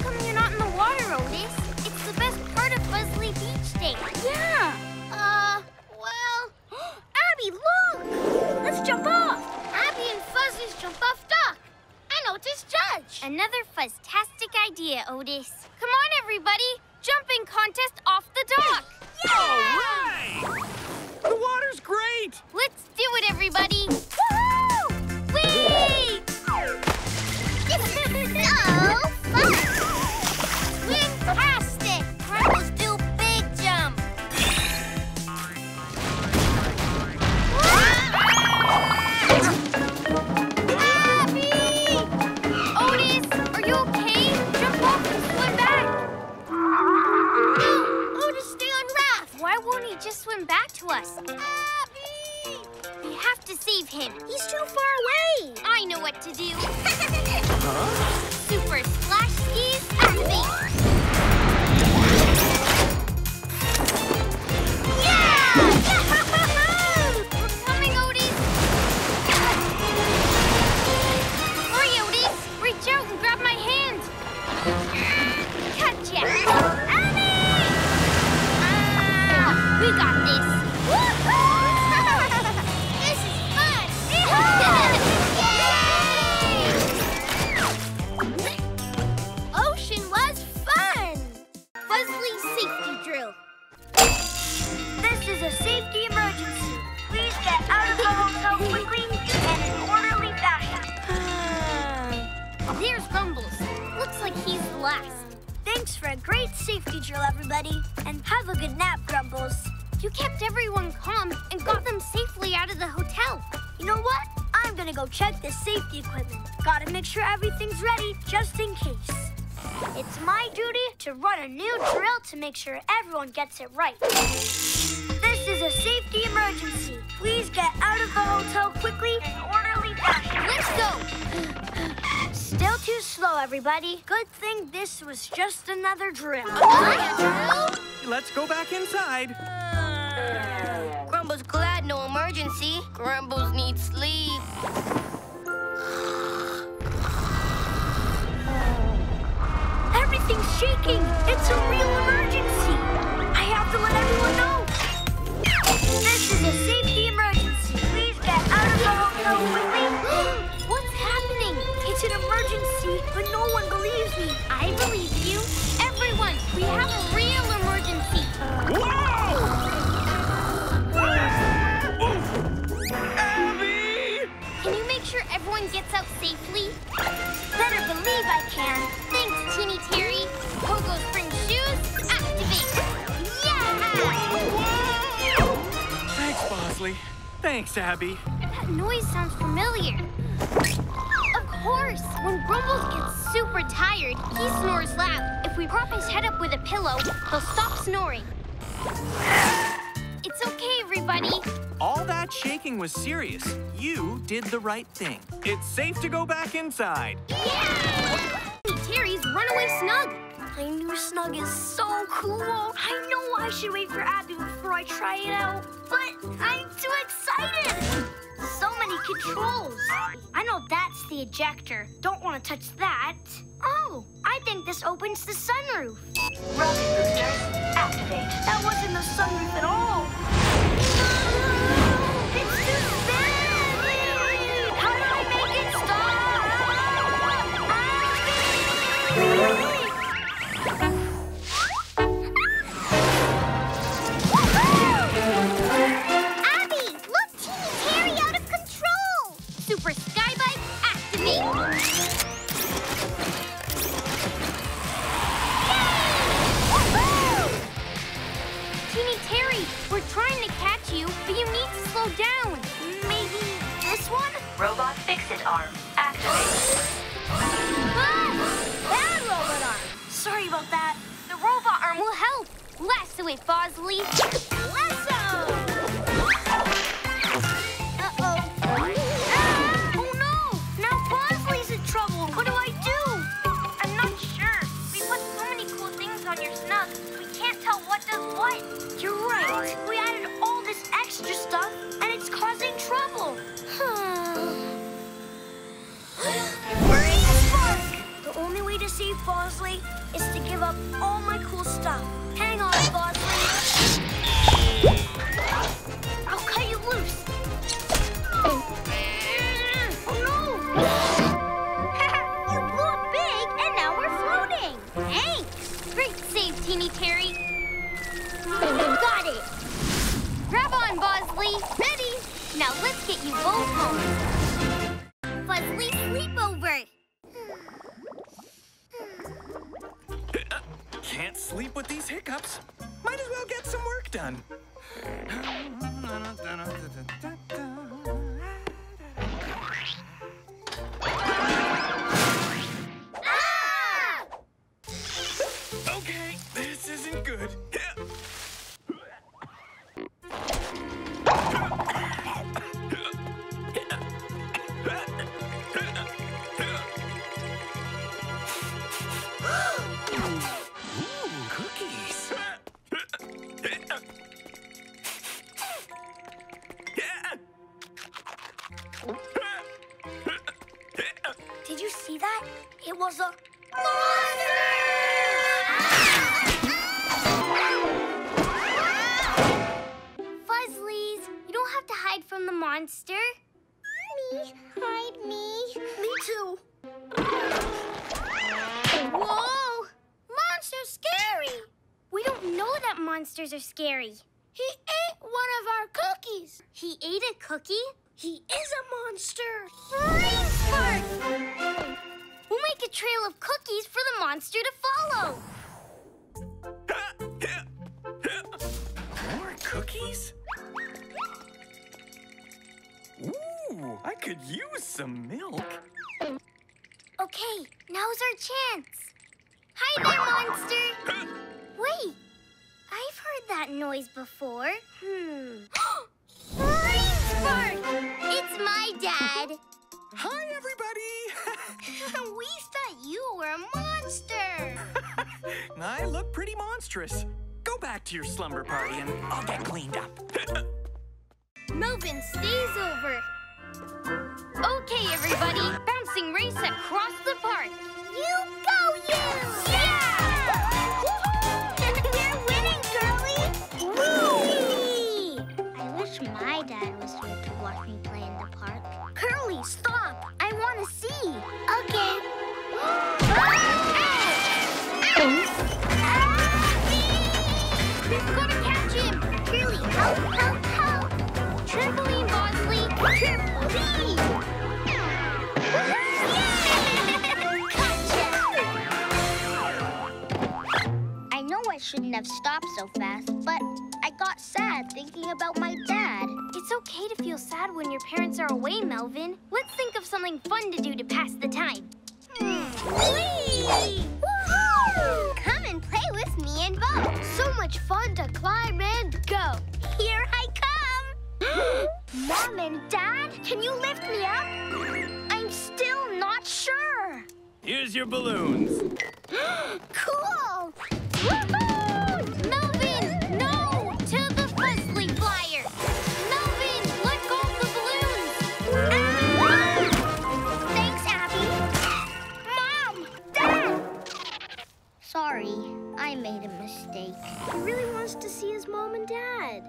come you're not in the water, Otis? It's the best part of Fuzzly Beach Day. Yeah. Uh, well... Abby, look! Let's jump off. Abby and Fuzzly's jump off dock. I know, just judge. Another fuzztastic idea, Otis. Come on, everybody. Jumping contest off the dock. Yeah! All right! The water's great. Let's do it, everybody. Woohoo! Whee! So fun! Fantastic! Grumbles do big jump. Abby! Otis, are you okay? Jump off and swim back. No, Otis, stay on raft. Why won't he just swim back to us? Abby! We have to save him. He's too far away. I know what to do. Huh? Super Splash Skis activate! Yeah! We're coming, Otis! Hurry, Otis! Reach out and grab my hand! Gotcha! Annie! Ah, we got this! This is fun! Was fun! Fuzzly's safety drill. This is a safety emergency. Please get out of the hotel quickly and in an orderly fashion. There's Grumbles. Looks like he's the last. Thanks for a great safety drill, everybody. And have a good nap, Grumbles. You kept everyone calm and got them safely out of the hotel. You know what? I'm gonna go check the safety equipment. Gotta make sure everything's ready, just in case. It's my duty to run a new drill to make sure everyone gets it right. This is a safety emergency. Please get out of the hotel quickly in an orderly fashion. Let's go! Still too slow, everybody. Good thing this was just another drill. Another drill? Let's go back inside. Uh, Grumbles glad no emergency. Grumbles need sleep. Everything's shaking. It's a real emergency. I have to let everyone know. This is a safety emergency. Please get out of the hotel quickly. What's happening? It's an emergency, but no one believes me. I believe you. Everyone, we have a real emergency. Whoa! Abby! Can you make sure everyone gets out safely? Better believe I can. Thanks, Teeny Terry. Pogo Spring Shoes, activate. Yeah! Thanks, Bozzly. Thanks, Abby. That noise sounds familiar. Of course. When Grumbles gets super tired, he snores loud. If we prop his head up with a pillow, he'll stop snoring. It's okay, everybody. All that shaking was serious. You did the right thing. It's safe to go back inside. Yeah! Terry's runaway snug. I knew snug is so cool. I know I should wait for Abby before I try it out, but I'm too excited. So many controls. I know that's the ejector. Don't want to touch that. Oh, I think this opens the sunroof. Rocket boosters, activate. That wasn't the sunroof at all. It's too big! How do I make it stop? Abby, look, Teeny Terry out of control! Super Sky Bike, activate! We're trying to catch you, but you need to slow down. Maybe this one? Robot fix-it arm. Activate. Ah! Bad robot arm. Sorry about that. The robot arm will help. Lasso it, Bozzly. Lasso! Uh-oh. Ah! Oh, no. Now Bozzly's in trouble. What do I do? I'm not sure. We put so many cool things on your snug. We can't tell what does what. You're right. We added all this extra stuff Now let's get you both home. Fuzzly sleepover. Uh, can't sleep with these hiccups. Might as well get some work done. Ah! Okay, this isn't good. Are scary. He ate one of our cookies. He ate a cookie? He is a monster. Brain fart! We'll make a trail of cookies for the monster to follow. More cookies? Ooh, I could use some milk. Okay, now's our chance. Hi there, monster. Wait. I've heard that noise before. Hmm. Brain fart! It's my dad. Hi, everybody. We thought you were a monster. I look pretty monstrous. Go back to your slumber party and I'll get cleaned up. Melvin stays over. Okay, everybody. Bouncing race across the park. You go, you! My dad was here to watch me play in the park. Curly, stop! I want to see. Okay. We've got to catch him. Curly, help, help, help! Trampoline, Bozzly, trip, please. Gotcha. I know I shouldn't have stopped so fast, but I got sad thinking about my dad. It's okay to feel sad when your parents are away, Melvin. Let's think of something fun to do to pass the time. Mm. Whee! Woohoo! Come and play with me and Bo. So much fun to climb and go. Here I come. Mom and Dad, can you lift me up? I'm still not sure. Here's your balloons. Cool! Woohoo! Melvin, no! Sorry, I made a mistake. He really wants to see his mom and dad.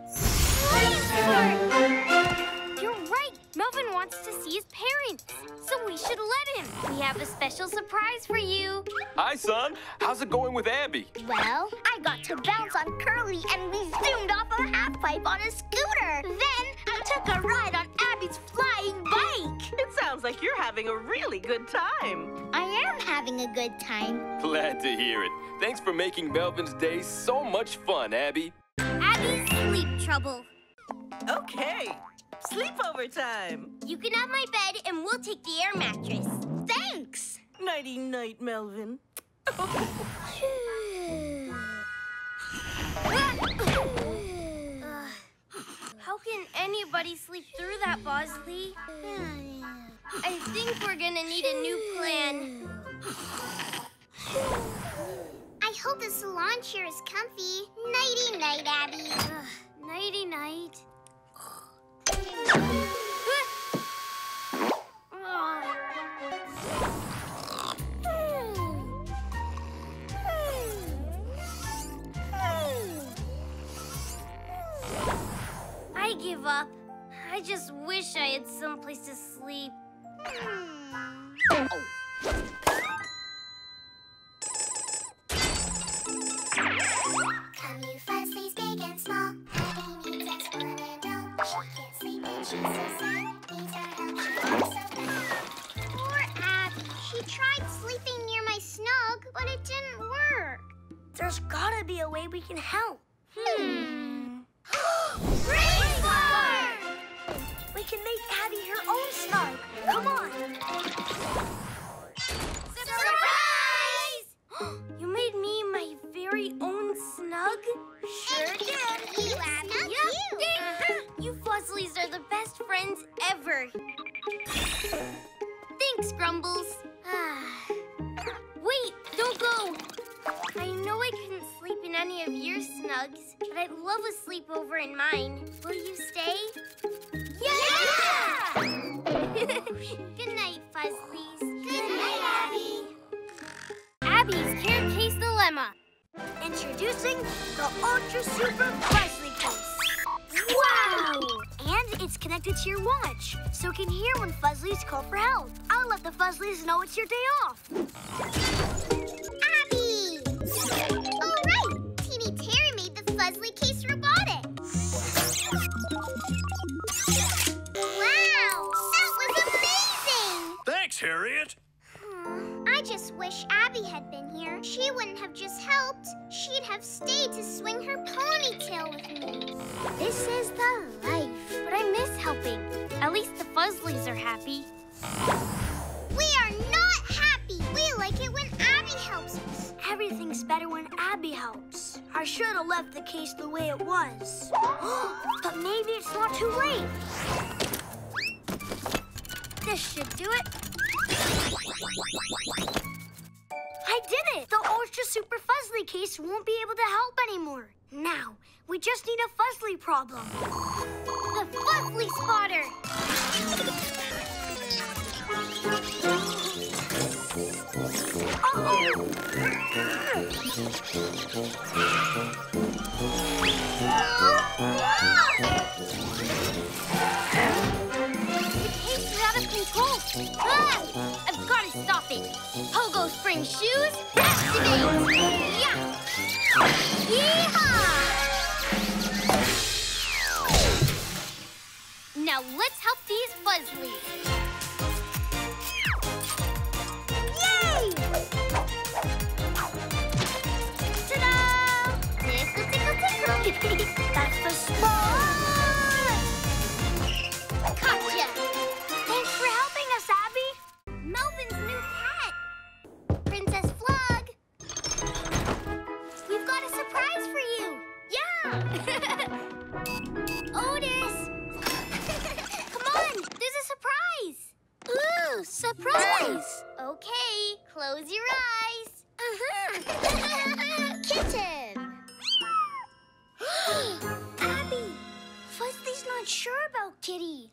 You're right. Melvin wants to see his parents, so we should let him. We have a special surprise for you. Hi, son. How's it going with Abby? Well, I got to bounce on Curly, and we zoomed off a half-pipe on a scooter. Then I took a ride on Abby's flying bike. It sounds like you're having a really good time. I am having a good time. Glad to hear it. Thanks for making Melvin's day so much fun, Abby. Abby's sleep trouble. Okay. Sleepover time. You can have my bed and we'll take the air mattress. Thanks. Nighty-night, Melvin. How can anybody sleep through that, Bozzly? I think we're gonna need a new plan. I hope the salon chair is comfy. Nighty-night, Abby. Uh, Nighty-night. I give up. I just wish I had someplace to sleep. Oh. Come you Fuzzlies, big and small. Abby needs extra milk. She can't sleep and Poor Abby. She tried sleeping near my snug, but it didn't work. There's gotta be a way we can help. Hmm. Brainstorm! We can make Abby her own snug. Come on. Surprise! You made me my very own snug? Sure did. You, Abby. Snug you. Uh-huh. You Fuzzlies are the best friends ever. Thanks, Grumbles. Wait, don't go. I know I couldn't sleep in any of your snugs, but I'd love a sleepover in mine. Will you stay? Yeah! yeah! Good night, Fuzzlies. Good night, Abby. Abby's Staircase Dilemma. Introducing the Ultra Super Fuzzly Case. Wow! And it's connected to your watch, so it can hear when Fuzzlies call for help. I'll let the Fuzzlies know it's your day off. All right! Teeny Terry made the Fuzzly Case robotic. Wow! That was amazing! Thanks, Harriet. Hmm. I just wish Abby had been here. She wouldn't have just helped. She'd have stayed to swing her ponytail with me. This is the life. But I miss helping. At least the Fuzzlies are happy. We are not happy. We like it when Abby helps us. Everything's better when Abby helps. I should have left the case the way it was. But maybe it's not too late. This should do it. I did it! The Ultra Super Fuzzly Case won't be able to help anymore. Now, we just need a Fuzzly problem. The Fuzzly Spotter! Uh-oh. The case is out of control. Ah, I've got to stop it. Pogo Spring Shoes, activate! Yeah! Yeehaw! Now let's help these Fuzzlies. That's the spot! Gotcha! Thanks for helping us, Abby! Melvin's new pet! Princess Flug! We've got a surprise for you! Yeah! Otis! Come on! There's a surprise! Ooh, surprise! Okay, close your eyes! Uh-huh! Kitten! Abby! Fuzzly's not sure about Kitty.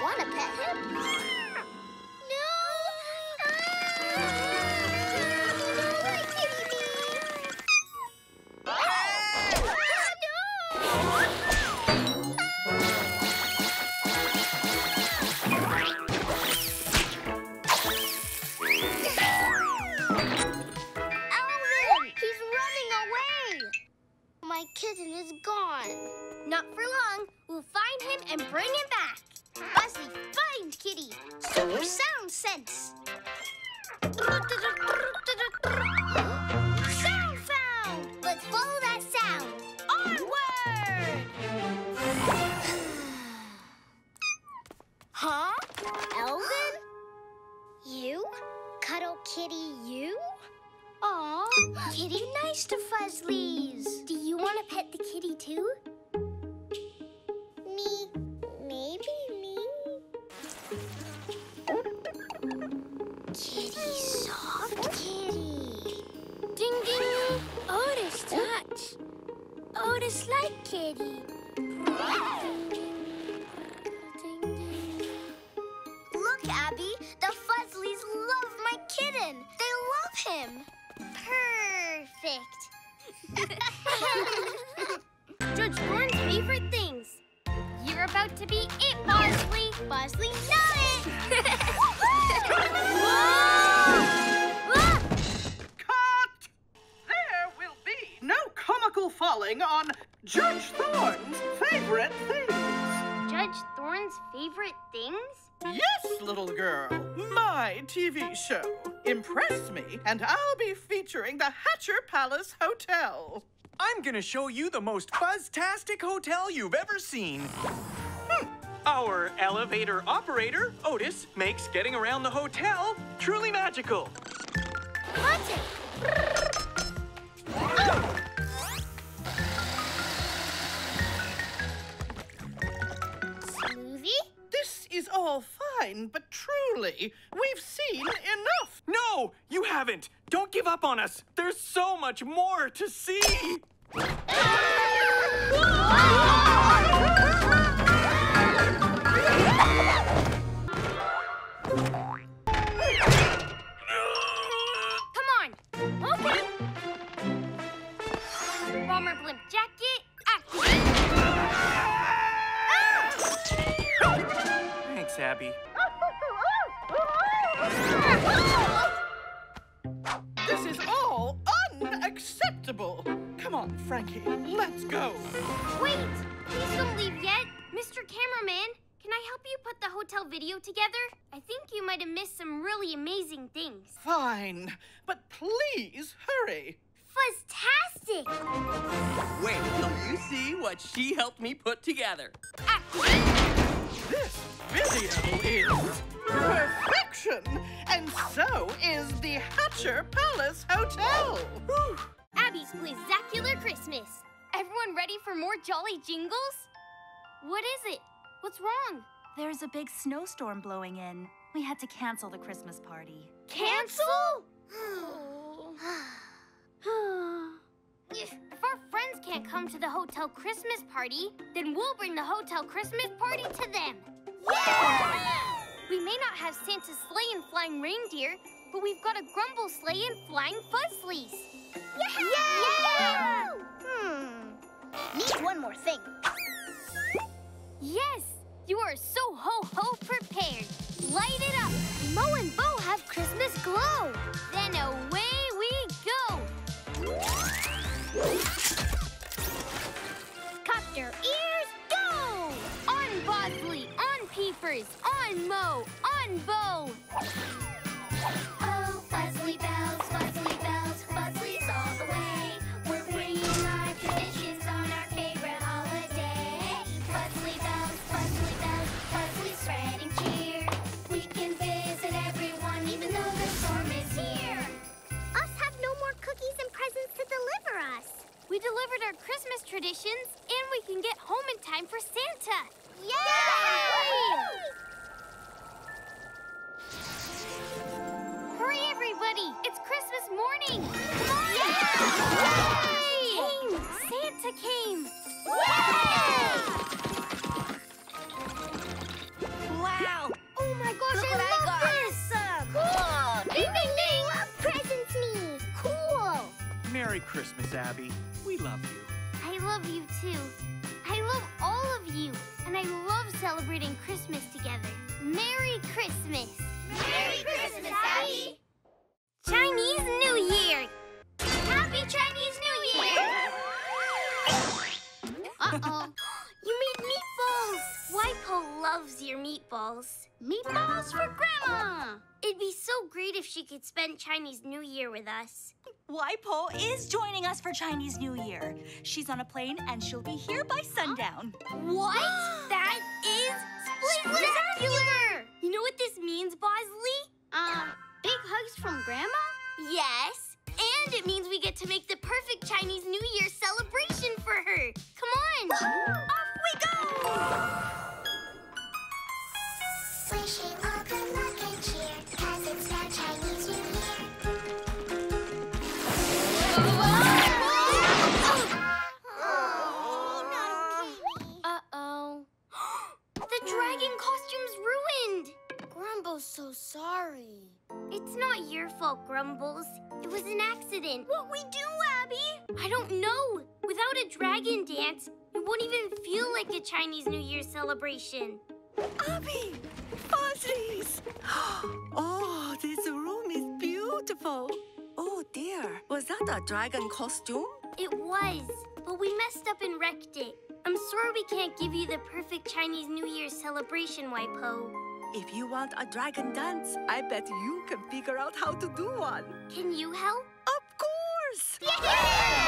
Wanna pet him? No! No, my kitty! My kitten is gone. Not for long. We'll find him and bring him back. Fuzzly, find Kitty. Super sound sense. Sound found. Let's follow that sound. Onward! Huh? Melvin? You? Cuddle Kitty, you? Aw, Kitty, nice to Fuzzlies. Do you want to pet the kitty too? Me, maybe me. Kitty, soft kitty. Ding ding, Otis touch. Otis like kitty. Look, Abby, the Fuzzlies love my kitten. They love him. Perfect. Judge Thorne's favorite things. You're about to be it, Bozzly. Bozzly, not it. Whoa! Cut! There will be no comical falling on Judge Thorne's favorite things. Judge Judge Thorne's favorite things? Yes, little girl. My T V show. Impress me, and I'll be featuring the Hatcher Palace Hotel. I'm gonna show you the most fuzztastic hotel you've ever seen. Hm. Our elevator operator, Otis, makes getting around the hotel truly magical. Watch it! Oh! This is all fine, but truly, we've seen enough. No, you haven't. Don't give up on us. There's so much more to see. Come on, open. Bomber blimp jacket, activate. Abby. This is all unacceptable. Come on, Frankie, let's go. Wait, please don't leave yet. Mister Cameraman, can I help you put the hotel video together? I think you might have missed some really amazing things. Fine, but please hurry. Fuzztastic! Wait till you see what she helped me put together. Activate. This video is perfection, and so is the Hatcher Palace Hotel. Abby's Blizzacular Christmas. Everyone ready for more jolly jingles? What is it? What's wrong? There's a big snowstorm blowing in. We had to cancel the Christmas party. Cancel? If our friends can't come to the hotel Christmas party, then we'll bring the hotel Christmas party to them. Yeah! We may not have Santa's sleigh and flying reindeer, but we've got a Grumble sleigh and flying Fuzzlies. Yeah! Yeah! Yeah! Hmm. Need one more thing. Yes, you are so ho-ho prepared. Light it up. Mo and Bo have Christmas glow. Then away we go. Copter ears, go! On Bozzly, on Peepers, on Mo, on Bo! Oh, Fuzzly bells, Fuzzly bells, Fuzzly's all the way. We're bringing our traditions on our favorite holiday. Fuzzly bells, Fuzzly bells, Fuzzly spreading cheer. We can visit everyone even though the storm is here. Us have no more cookies and presents to deliver us. We delivered our Christmas traditions, and we can get home in time for Santa. Yay! Hurry, everybody! It's Christmas morning! Yay! Came! Santa came! Yay! Wow! Oh my gosh, Look I what love I got. This! Cool! Ding, ding, ding! Presents me! Cool! Merry Christmas, Abby. We love you. I love you, too. I love all of you, and I love celebrating Christmas together. Merry Christmas! Merry Christmas, Abby! Chinese New Year! Happy Chinese New Year! Uh-oh. You made meatballs! Waipo loves your meatballs. Meatballs for Grandma! It'd be so great if she could spend Chinese New Year with us. Waipo is joining us for Chinese New Year. She's on a plane and she'll be here by sundown. What? That is spectacular! You know what this means, Bozzly? Uh, big hugs from Grandma? Yes. And it means we get to make the perfect Chinese New Year celebration for her. Come on! Off we go! Wishing all good luck and cheer, 'cause it's now Chinese New Year. Oh, not Kitty. Uh-oh. The dragon costume's ruined! Grumble's so sorry. It's not your fault, Grumbles. It was an accident. What we do, Abby? I don't know. Without a dragon dance, it won't even feel like a Chinese New Year celebration. Abby! Fuzzlies! Oh, this room is beautiful. Oh, dear. Was that a dragon costume? It was, but we messed up and wrecked it. I'm sorry we can't give you the perfect Chinese New Year celebration, Waipo. If you want a dragon dance, I bet you can figure out how to do one. Can you help? Of course! Yay! Yay!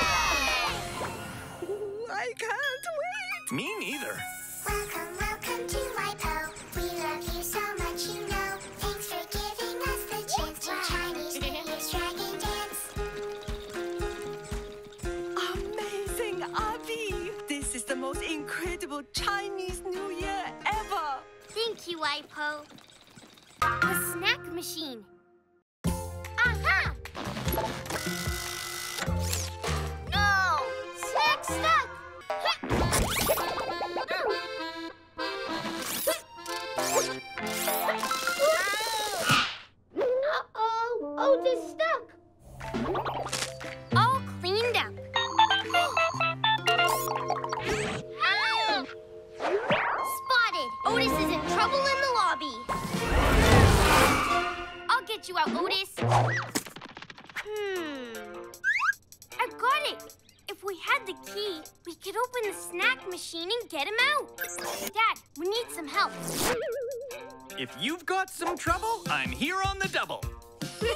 Ooh, I can't wait! Me neither. Welcome, welcome to Waipo. We love you so much, you know. Thanks for giving us the chance to Chinese New Year's dragon dance. Amazing, Abby! This is the most incredible Chinese New Year ever! Thank you, Waipo. The snack machine. Aha! No! Snack stuck! Uh-oh! Otis stuck! All cleaned up. Spotted! Otis is in trouble in the lobby. I'll get you out, Otis. Hmm. I got it. If we had the key, we could open the snack machine and get him out. Dad, we need some help. If you've got some trouble, I'm here on the double. Do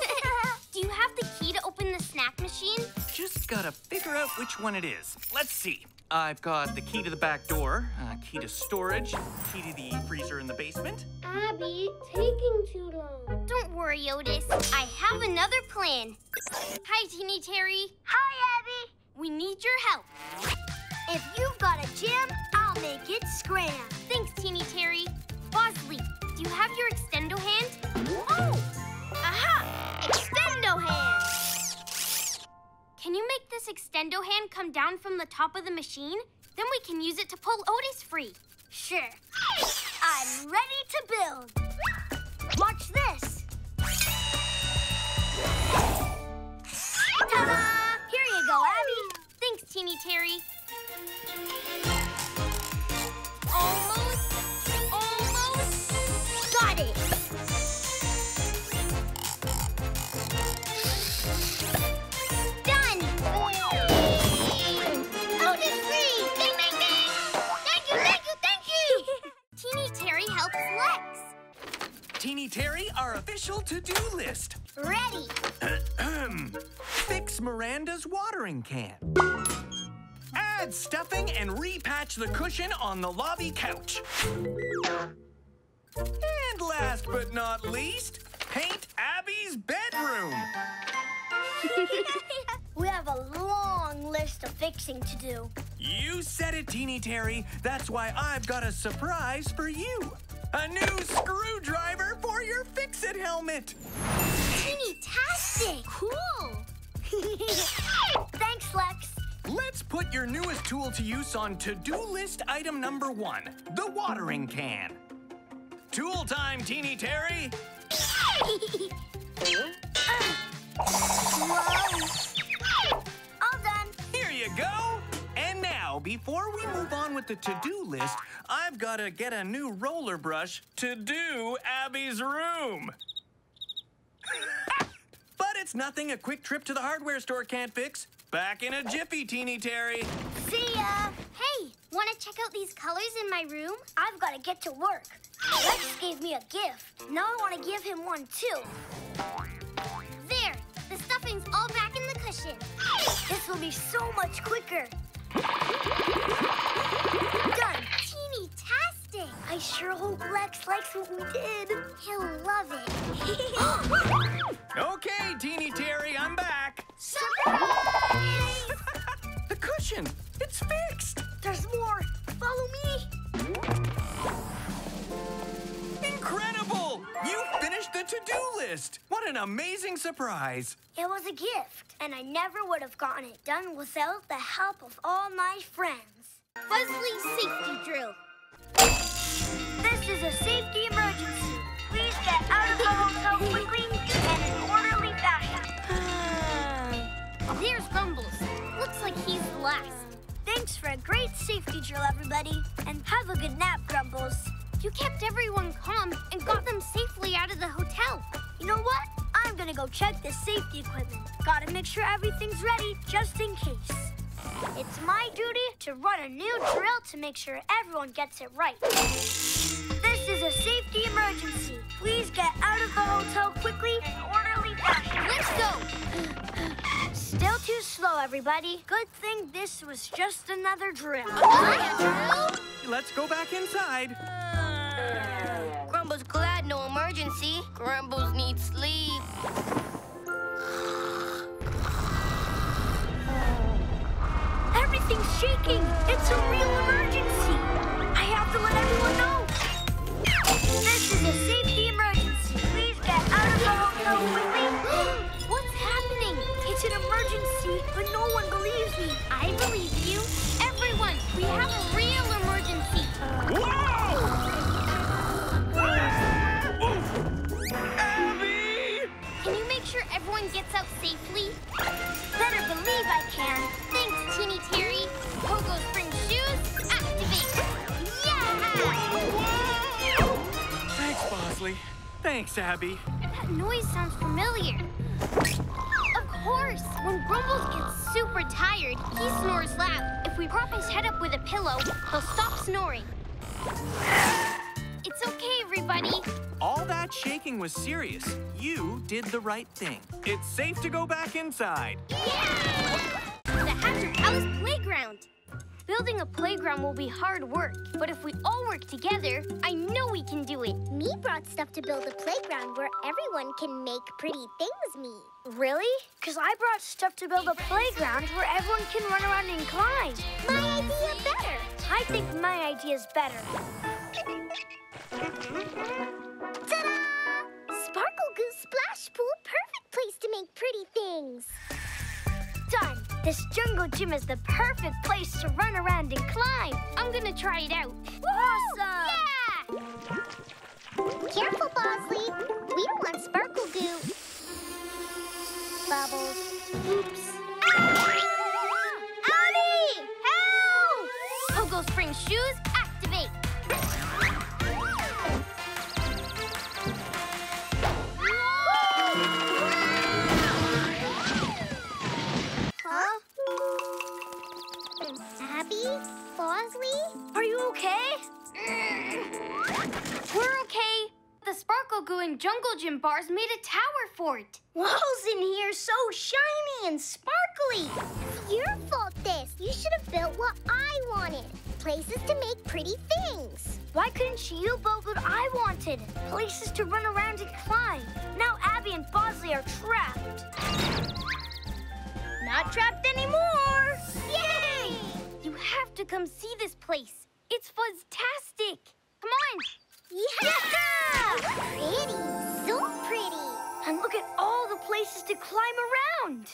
you have the key to open the snack machine? Just gotta figure out which one it is. Let's see. I've got the key to the back door, uh, key to storage, key to the freezer in the basement. Abby, taking too long. Don't worry, Otis. I have another plan. Hi, Teeny Terry. Hi, Abby. We need your help. If you've got a jam, I'll make it scram. Thanks, Teeny Terry. Bozzly, do you have your extendo hand? Oh! Aha! Extendo hand! Can you make this extendo hand come down from the top of the machine? Then we can use it to pull Otis free. Sure. I'm ready to build. Watch this. Ta-da! Here you go, Abby. Thanks, Teeny Terry. Almost, almost. Got it. Lex. Teeny Terry, our official to-do list. Ready. Fix Miranda's watering can. Add stuffing and repatch the cushion on the lobby couch. And last but not least, paint Abby's bedroom. We have a long list of fixing to do. You said it, Teeny Terry. That's why I've got a surprise for you. A new screwdriver for your fix-it helmet! Teeny-tastic! Cool! Thanks, Lex. Let's put your newest tool to use on to-do list item number one, the watering can. Tool time, Teeny Terry! All done! Here you go! And now, before we move on with the to-do list, I've got to get a new roller brush to do Abby's room. But it's nothing a quick trip to the hardware store can't fix. Back in a jiffy, Teeny Terry. See ya. Hey, want to check out these colors in my room? I've got to get to work. Lex gave me a gift. Now I want to give him one, too. There, the stuffing's all back in the cushion. This will be so much quicker. Done! Teeny-tastic! I sure hope Lex likes what we did. He'll love it. Okay, Teeny Terry, I'm back. Surprise! The cushion! It's fixed! There's more! Follow me! Incredible! You finished the to-do list! What an amazing surprise! It was a gift. And I never would have gotten it done without the help of all my friends. Fuzzly's safety drill. This is a safety emergency. Please get out of the hotel quickly and in orderly fashion. There's Grumbles. Looks like he's the last. Thanks for a great safety drill, everybody. And have a good nap, Grumbles. You kept everyone calm and got them safely out of the hotel. You know what? I'm gonna go check the safety equipment. Gotta make sure everything's ready, just in case. It's my duty to run a new drill to make sure everyone gets it right. This is a safety emergency. Please get out of the hotel quickly in an orderly fashion. Let's go! Still too slow, everybody. Good thing this was just another drill. Another drill? Let's go back inside. Uh, Grumbles glad no emergency. Grumbles need sleep. Everything's shaking. It's a real emergency. I have to let everyone know. This is a safety emergency. Please get out of the hotel quickly. What's happening? It's an emergency, but no one believes me. I believe you. Everyone, we have a real emergency. Whoa! Abby! Can you make sure everyone gets out safely? Better believe I can. Thanks, Teeny Terry. Pogo's spring shoes, activate. Yeah! Whoa! Thanks, Bozzly. Thanks, Abby. That noise sounds familiar. Of course. When Grumbles gets super tired, he snores loud. If we prop his head up with a pillow, he'll stop snoring. It's okay, everybody. All that shaking was serious. You did the right thing. It's safe to go back inside. Yeah! The Hatcher Palace Playground. Building a playground will be hard work, but if we all work together, I know we can do it. Me brought stuff to build a playground where everyone can make pretty things, me. Really? Because I brought stuff to build a playground where everyone can run around and climb. My idea better. I think my idea is better. Ta-da! Sparkle Goose Splash Pool, perfect place to make pretty things. Done. This jungle gym is the perfect place to run around and climb. I'm gonna try it out. Awesome! Yeah! Careful, Bozzly. We don't want sparkle goo. Bubbles. Oops. Abby! Help! Pogo Spring Shoes, activate. Bozzly? Are you okay? We're okay. The Sparkle Goo and Jungle Gym bars made a tower fort. Walls in here so shiny and sparkly. It's your fault, this. You should have built what I wanted. Places to make pretty things. Why couldn't you build what I wanted? Places to run around and climb. Now Abby and Bozzly are trapped. Not trapped anymore. Yay! You have to come see this place. It's fuzztastic. Come on. Yeah! Yeah! Pretty, so pretty. And look at all the places to climb around.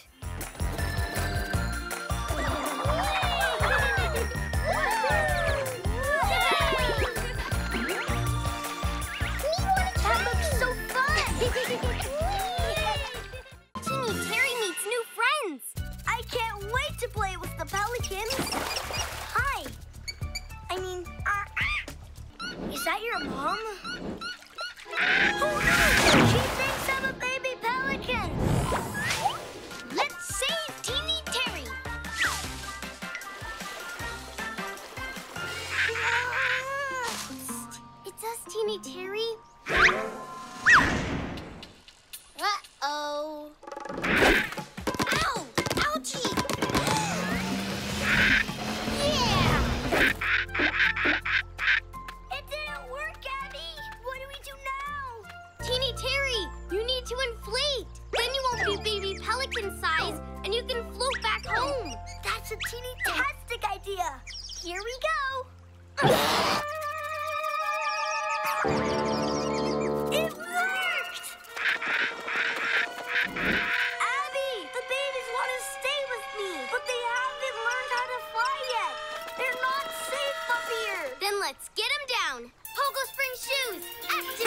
That looks so fun. Teeny Terry meets new friends. I can't wait to play with the pelicans. I mean, uh, is that your mom? Oh no! She thinks I'm a baby pelican! Let's save Teeny Terry! It's us, Teeny Terry. Uh-oh. Ow! Ouchie! Pelican size, and you can float back home. That's a teeny-tastic idea. Here we go. It worked! Abby, the babies want to stay with me, but they haven't learned how to fly yet. They're not safe up here. Then let's get them down. Pogo Spring Shoes,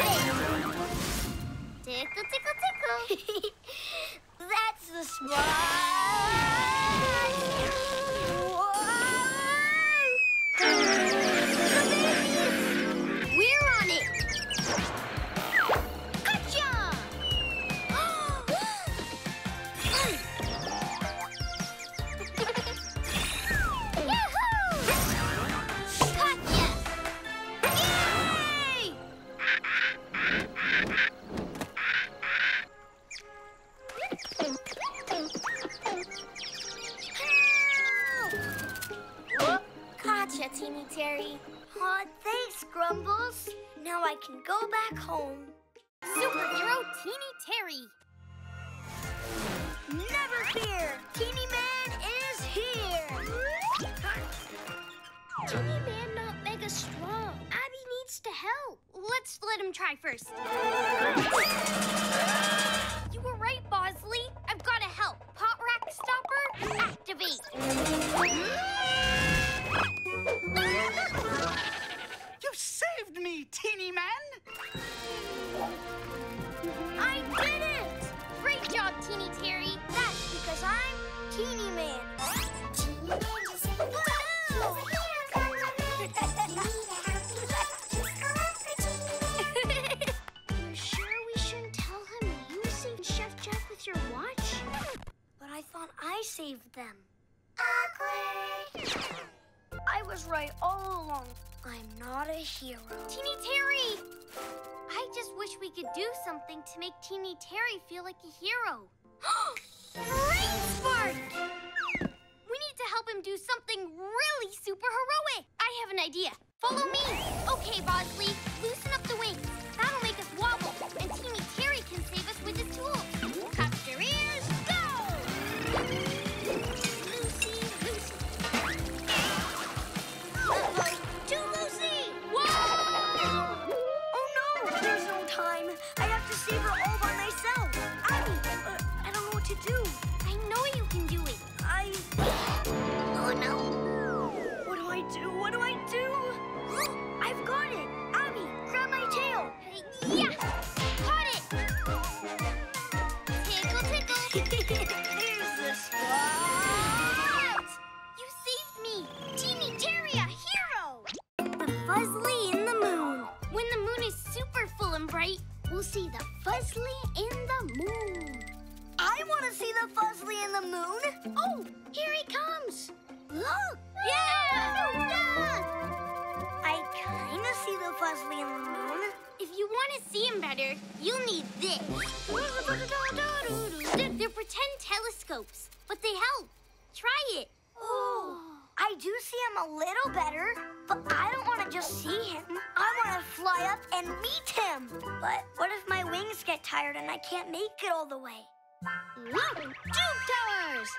activate. Tickle, tickle, tickle. That's the spot! We're on it! Gotcha! Grumbles. Now I can go back home. Superhero Teeny Terry. Never fear! Teeny Man is here! Teeny Man not mega strong. Abby needs to help. Let's let him try first. You were right, Bozzly. I've got to help. Pot rack stopper, activate. You saved me, Teeny Man! I did it! Great job, Teeny Terry. That's because I'm Teeny Man. Teeny Man is a superhero. You're sure we shouldn't tell him you saved Chef Jack with your watch? But I thought I saved them. Awkward. I was right all along. I'm not a hero. Teeny Terry! I just wish we could do something to make Teeny Terry feel like a hero. Brain spark! We need to help him do something really super heroic. I have an idea. Follow me. Okay, Bozzly, loosen up the wings. That'll make us wobble, and Teeny Terry can save us with his tools. Cock your ears, go! We'll see the Fuzzly in the moon. I want to see the Fuzzly in the moon. Oh, here he comes. Look. Yeah! Yeah! I kind of see the Fuzzly in the moon. If you want to see him better, you'll need this. They're, they're pretend telescopes, but they help. Try it. Oh. I do see him a little better, but I don't want to just see him. I want to fly up and meet him. But what if my wings get tired and I can't make it all the way? Look, tube towers!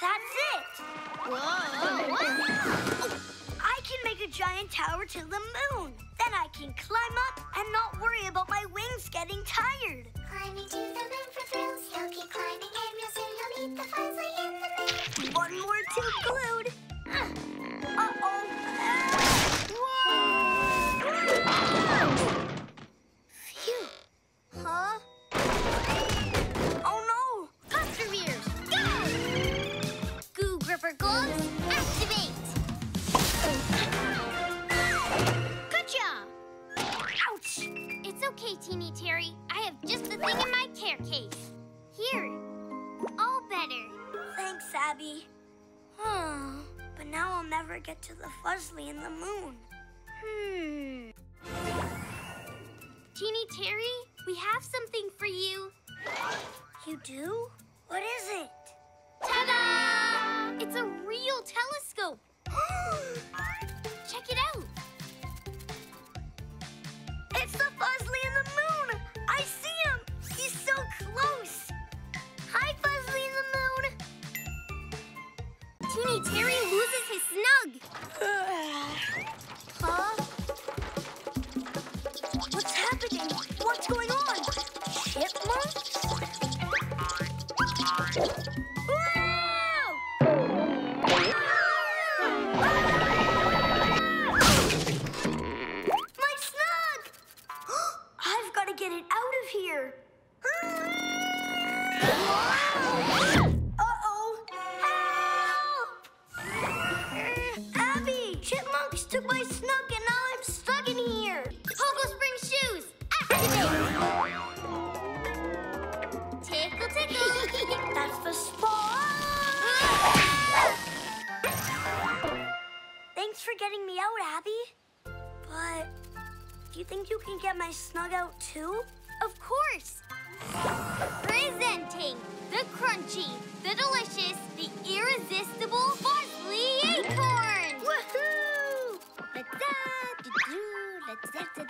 That's it. Whoa. Whoa. Oh, I can make a giant tower to the moon. Then I can climb up and not worry about my wings getting tired. Climbing to the moon for thrills. You'll keep climbing and real soon you'll meet the Fuzzly in the moon. One more tube glued. Uh-oh. Whoa! Phew. Huh? Oh, no. Puff your ears. Go! Goo gripper gloves, activate. Gotcha! Ouch! It's okay, Teeny Terry. I have just the thing in my care case. Here. All better. Thanks, Abby. Oh, but now I'll never get to the Fuzzly in the moon. Hmm. Teeny Terry, we have something for you. You do? What is it? Ta-da! It's a real telescope. Check it out. It's the Fuzzly in the moon. I see him. He's so close. Hi, Fuzzly in the moon. Teeny Terry loses his snug. Huh? What's happening? What's going on? Chipmunks? My snug! I've got to get it out of here. That's the spot! Thanks for getting me out, Abby. But do you think you can get my snug out too? Of course! Presenting the crunchy, the delicious, the irresistible Fuzzly Acorn! Woohoo! Da-da! Ta-da!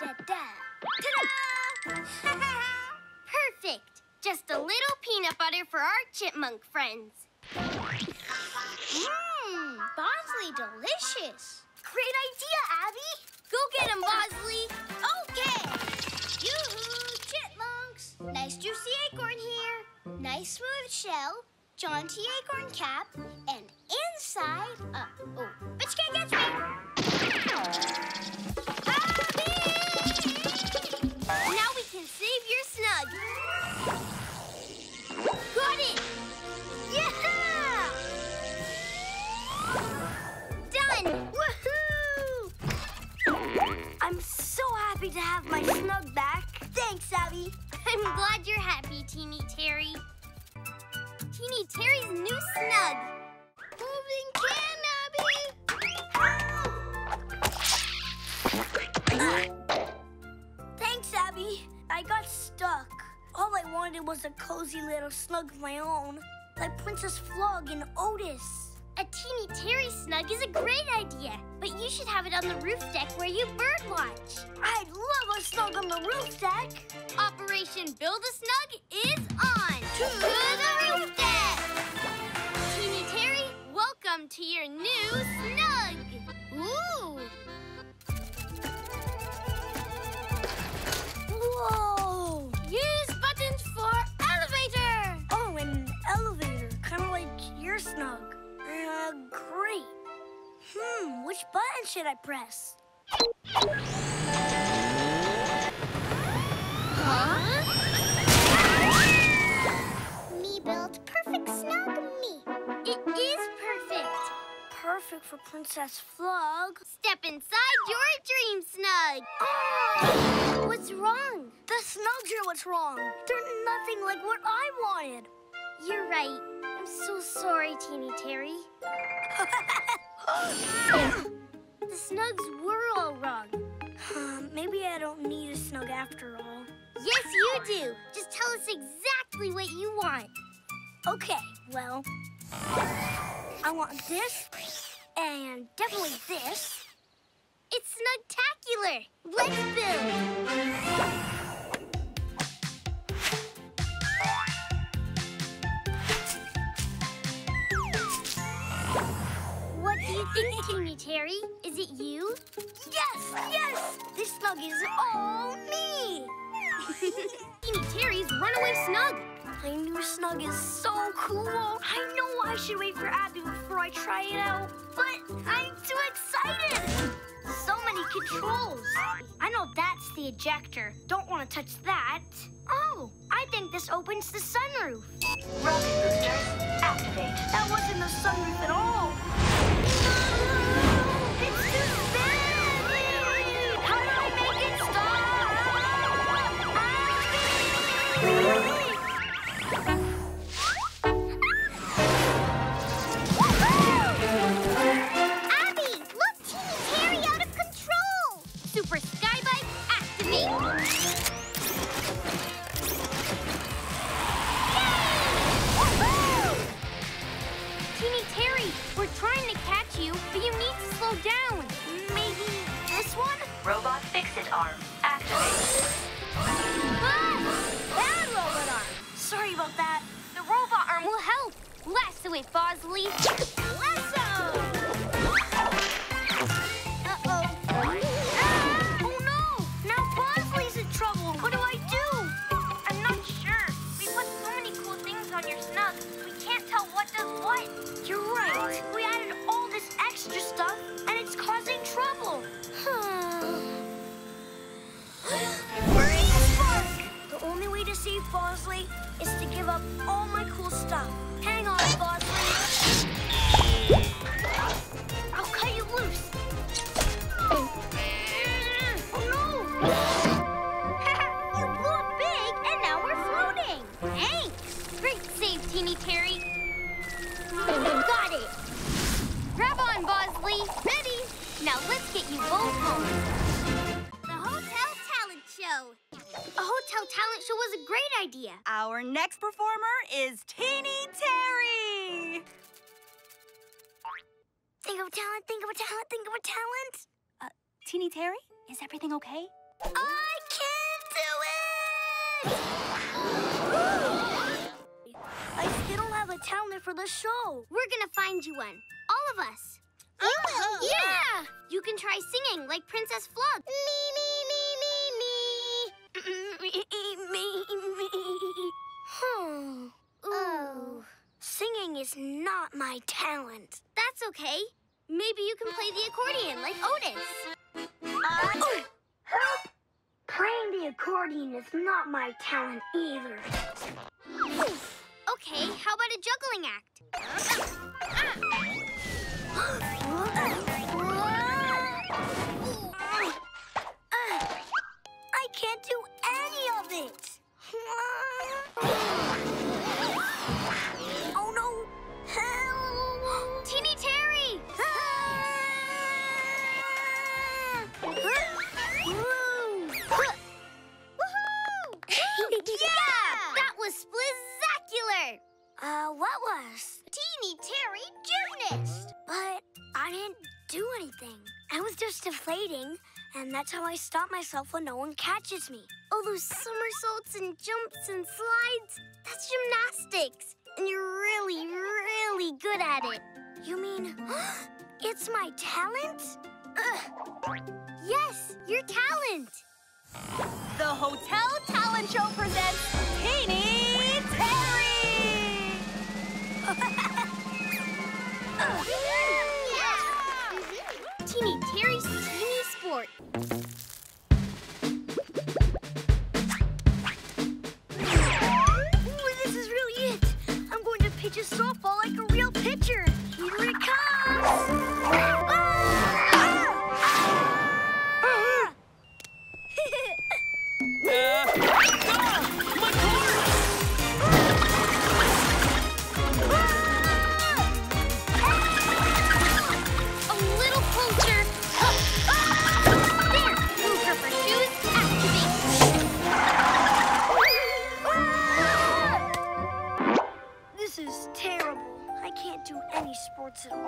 Perfect! Just a little peanut butter for our chipmunk friends. Mmm, Bozzly delicious. Great idea, Abby. Go get him, Bozzly. Okay. Yoo-hoo, chipmunks. Nice juicy acorn here. Nice smooth shell. Jaunty acorn cap. And inside a... Oh, bitch can't catch me. Abby! Now we can save your snug. Got it. Yeah! Done. I'm so happy to have my snug back. Thanks, Abby. I'm glad you're happy, Teeny Terry. Teeny Terry's new snug. Moving can, Abby. uh, thanks, Abby. I got stuck. All I wanted was a cozy little snug of my own, like Princess Flug and Otis. A Teeny Terry snug is a great idea, but you should have it on the roof deck where you birdwatch. I'd love a snug on the roof deck. Operation Build a Snug is on. To the roof deck! Teeny Terry, welcome to your new snug. Ooh! Whoa! Use buttons for elevator. Oh, an elevator, kind of like your snug. Uh, great. Hmm, which button should I press? Huh? Me built perfect snug me. It is perfect. Perfect for Princess Flug. Step inside your dream snug. Oh! What's wrong? The snugs are what's wrong. They're nothing like what I wanted. You're right. I'm so sorry, Teeny Terry. The snugs were all wrong. Uh, maybe I don't need a snug after all. Yes, you do. Just tell us exactly what you want. Okay, well, I want this and definitely this. It's snugtacular. Let's build. Think, Teeny Terry, is it you? Yes, yes! This snug is all me! Teeny Terry's runaway snug. My new snug is so cool. I know I should wait for Abby before I try it out, but I'm too excited! So many controls. I know that's the ejector. Don't want to touch that. Oh, I think this opens the sunroof. Rocket boosters, activate. That wasn't the sunroof at all. It's too big! How do I make it stop? Abby! Abby, look, Teeny Terry out of control! Super Sky Bike, activate! Teeny Terry, we're trying to catch you, but you need to slow down. Maybe this one? Robot fix-it arm, activate. Ah! Bad robot arm. Sorry about that. The robot arm will help. Lasso it, Bozzly. Lasso! Uh-oh. Ah! Oh no! Now Bozzly's in trouble. What do I do? I'm not sure. We put so many cool things on your snug. We can't tell what does what. You're right. We added all this extra stuff, and it's causing trouble. Hurry, Spark! The only way to save Bozzly is to give up all my cool stuff. Hang on, Bozzly. I'll cut you loose. Oh, no! You blew up big, and now we're floating. Thanks. Great save, Teeny Terry. Got it! Grab on, Bozzly! Ready! Now let's get you both home. The Hotel Talent Show. A hotel talent show was a great idea. Our next performer is Teeny Terry! Think of a talent, think of a talent, think of a talent. Uh, Teeny Terry, is everything okay? I can't do it! I still have a talent for the show. We're gonna find you one. All of us. You uh-huh. will? Yeah! You can try singing like Princess Flug. Me, me, me, me, me. Me, me, me. Hmm. Oh. Singing is not my talent. That's okay. Maybe you can play the accordion like Otis. Uh, oh. Help! Playing the accordion is not my talent either. Okay, how about a juggling act? I can't do any of it. Oh no! Help! Teeny Terry! Yeah! That was splizzacular! Uh, what was? Teeny Terry gymnast! But I didn't do anything. I was just deflating, and that's how I stop myself when no one catches me. All those somersaults and jumps and slides, that's gymnastics. And you're really, really good at it. You mean, it's my talent? Ugh. Yes, your talent. The Hotel Talent Show presents Teeny Terry! uh. yeah. Yeah. Teeny Terry's teeny sport. Ooh, this is really it. I'm going to pitch a softball like a real pitcher. Here it comes! Sports at all.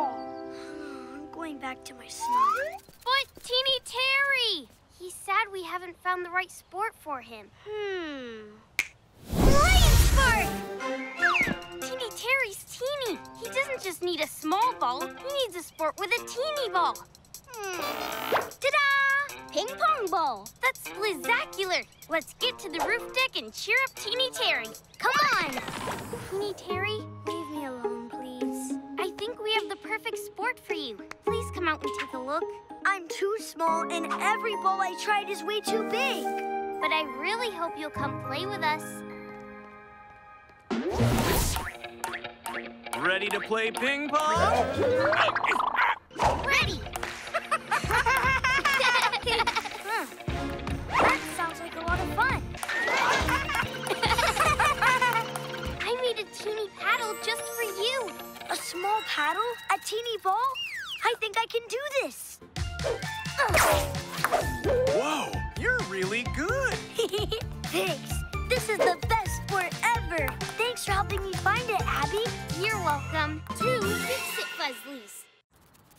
I'm going back to my snow. But Teeny Terry! He's sad we haven't found the right sport for him. Hmm. Lion sport! Teeny Terry's teeny. He doesn't just need a small ball. He needs a sport with a teeny ball. Hmm. Ta-da! Ping pong ball. That's splizzacular. Let's get to the roof deck and cheer up Teeny Terry. Come on! Teeny Terry, leave me alone. We have the perfect sport for you. Please come out and take a look. I'm too small, and every ball I tried is way too big. But I really hope you'll come play with us. Ready to play ping pong? Ready! Huh. That sounds like a lot of fun. I made a teeny paddle just for you. A small paddle? A teeny ball? I think I can do this. Whoa, you're really good. Thanks. This is the best sport ever. Thanks for helping me find it, Abby. You're welcome. Two Fix It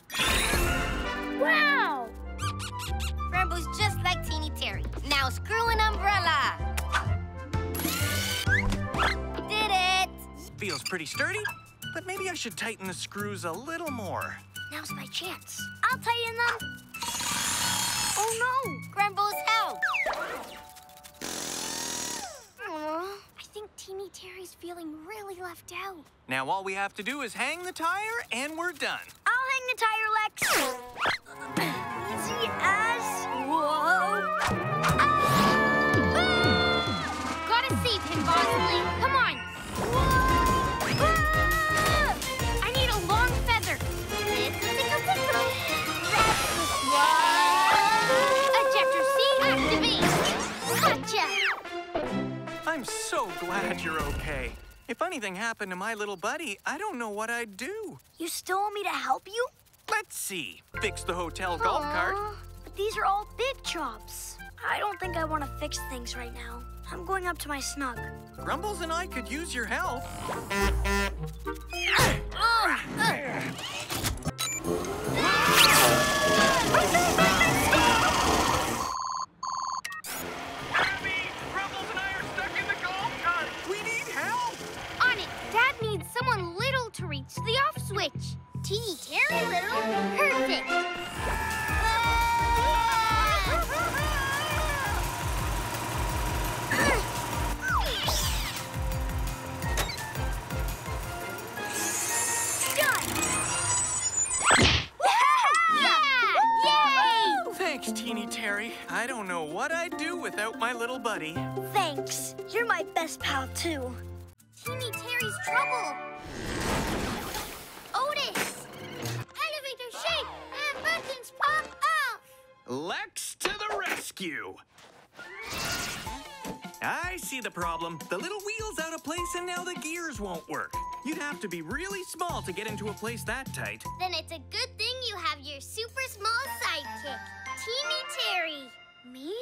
Fuzzlies. Wow! Grumbles just like Teeny Terry. Now screw an umbrella. Did it. Feels pretty sturdy. But maybe I should tighten the screws a little more. Now's my chance. I'll tighten them. Oh, no! Grumbles, help! Aww. I think Teeny Terry's feeling really left out. Now all we have to do is hang the tire, and we're done. I'll hang the tire, Lex. Easy as... Whoa! Ah! Ah! Gotta save him, Bozzly. Come on. Whoa! I'm so glad you're okay. If anything happened to my little buddy, I don't know what I'd do. You still want me to help you? Let's see. Fix the hotel Aww. Golf cart. But these are all big jobs. I don't think I want to fix things right now. I'm going up to my snug. Grumbles and I could use your help. I don't know what I'd do without my little buddy. Thanks. You're my best pal, too. Teeny Terry's trouble. Otis! Elevator shake and buttons pop off! Lex to the rescue! I see the problem. The little wheel's out of place and now the gears won't work. You'd have to be really small to get into a place that tight. Then it's a good thing you have your super small sidekick, Teeny Terry. Me?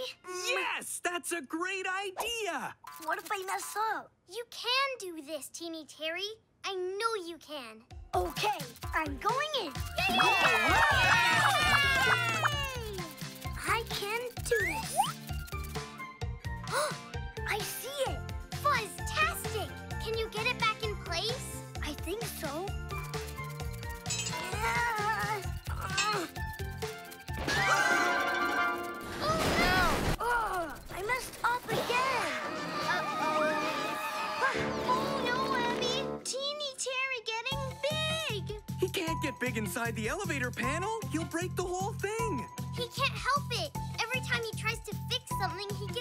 Yes! That's a great idea! What if I mess up? You can do this, Teeny Terry. I know you can. Okay, I'm going in. Yay! Yay! I can do this. I see it! Fuzztastic! Can you get it back in place? I think so. Yeah. Uh. Oh, no! Oh, I messed up again! Uh-oh. Oh, no, Abby! Teeny Terry getting big! He can't get big inside the elevator panel. He'll break the whole thing. He can't help it. Every time he tries to fix something, he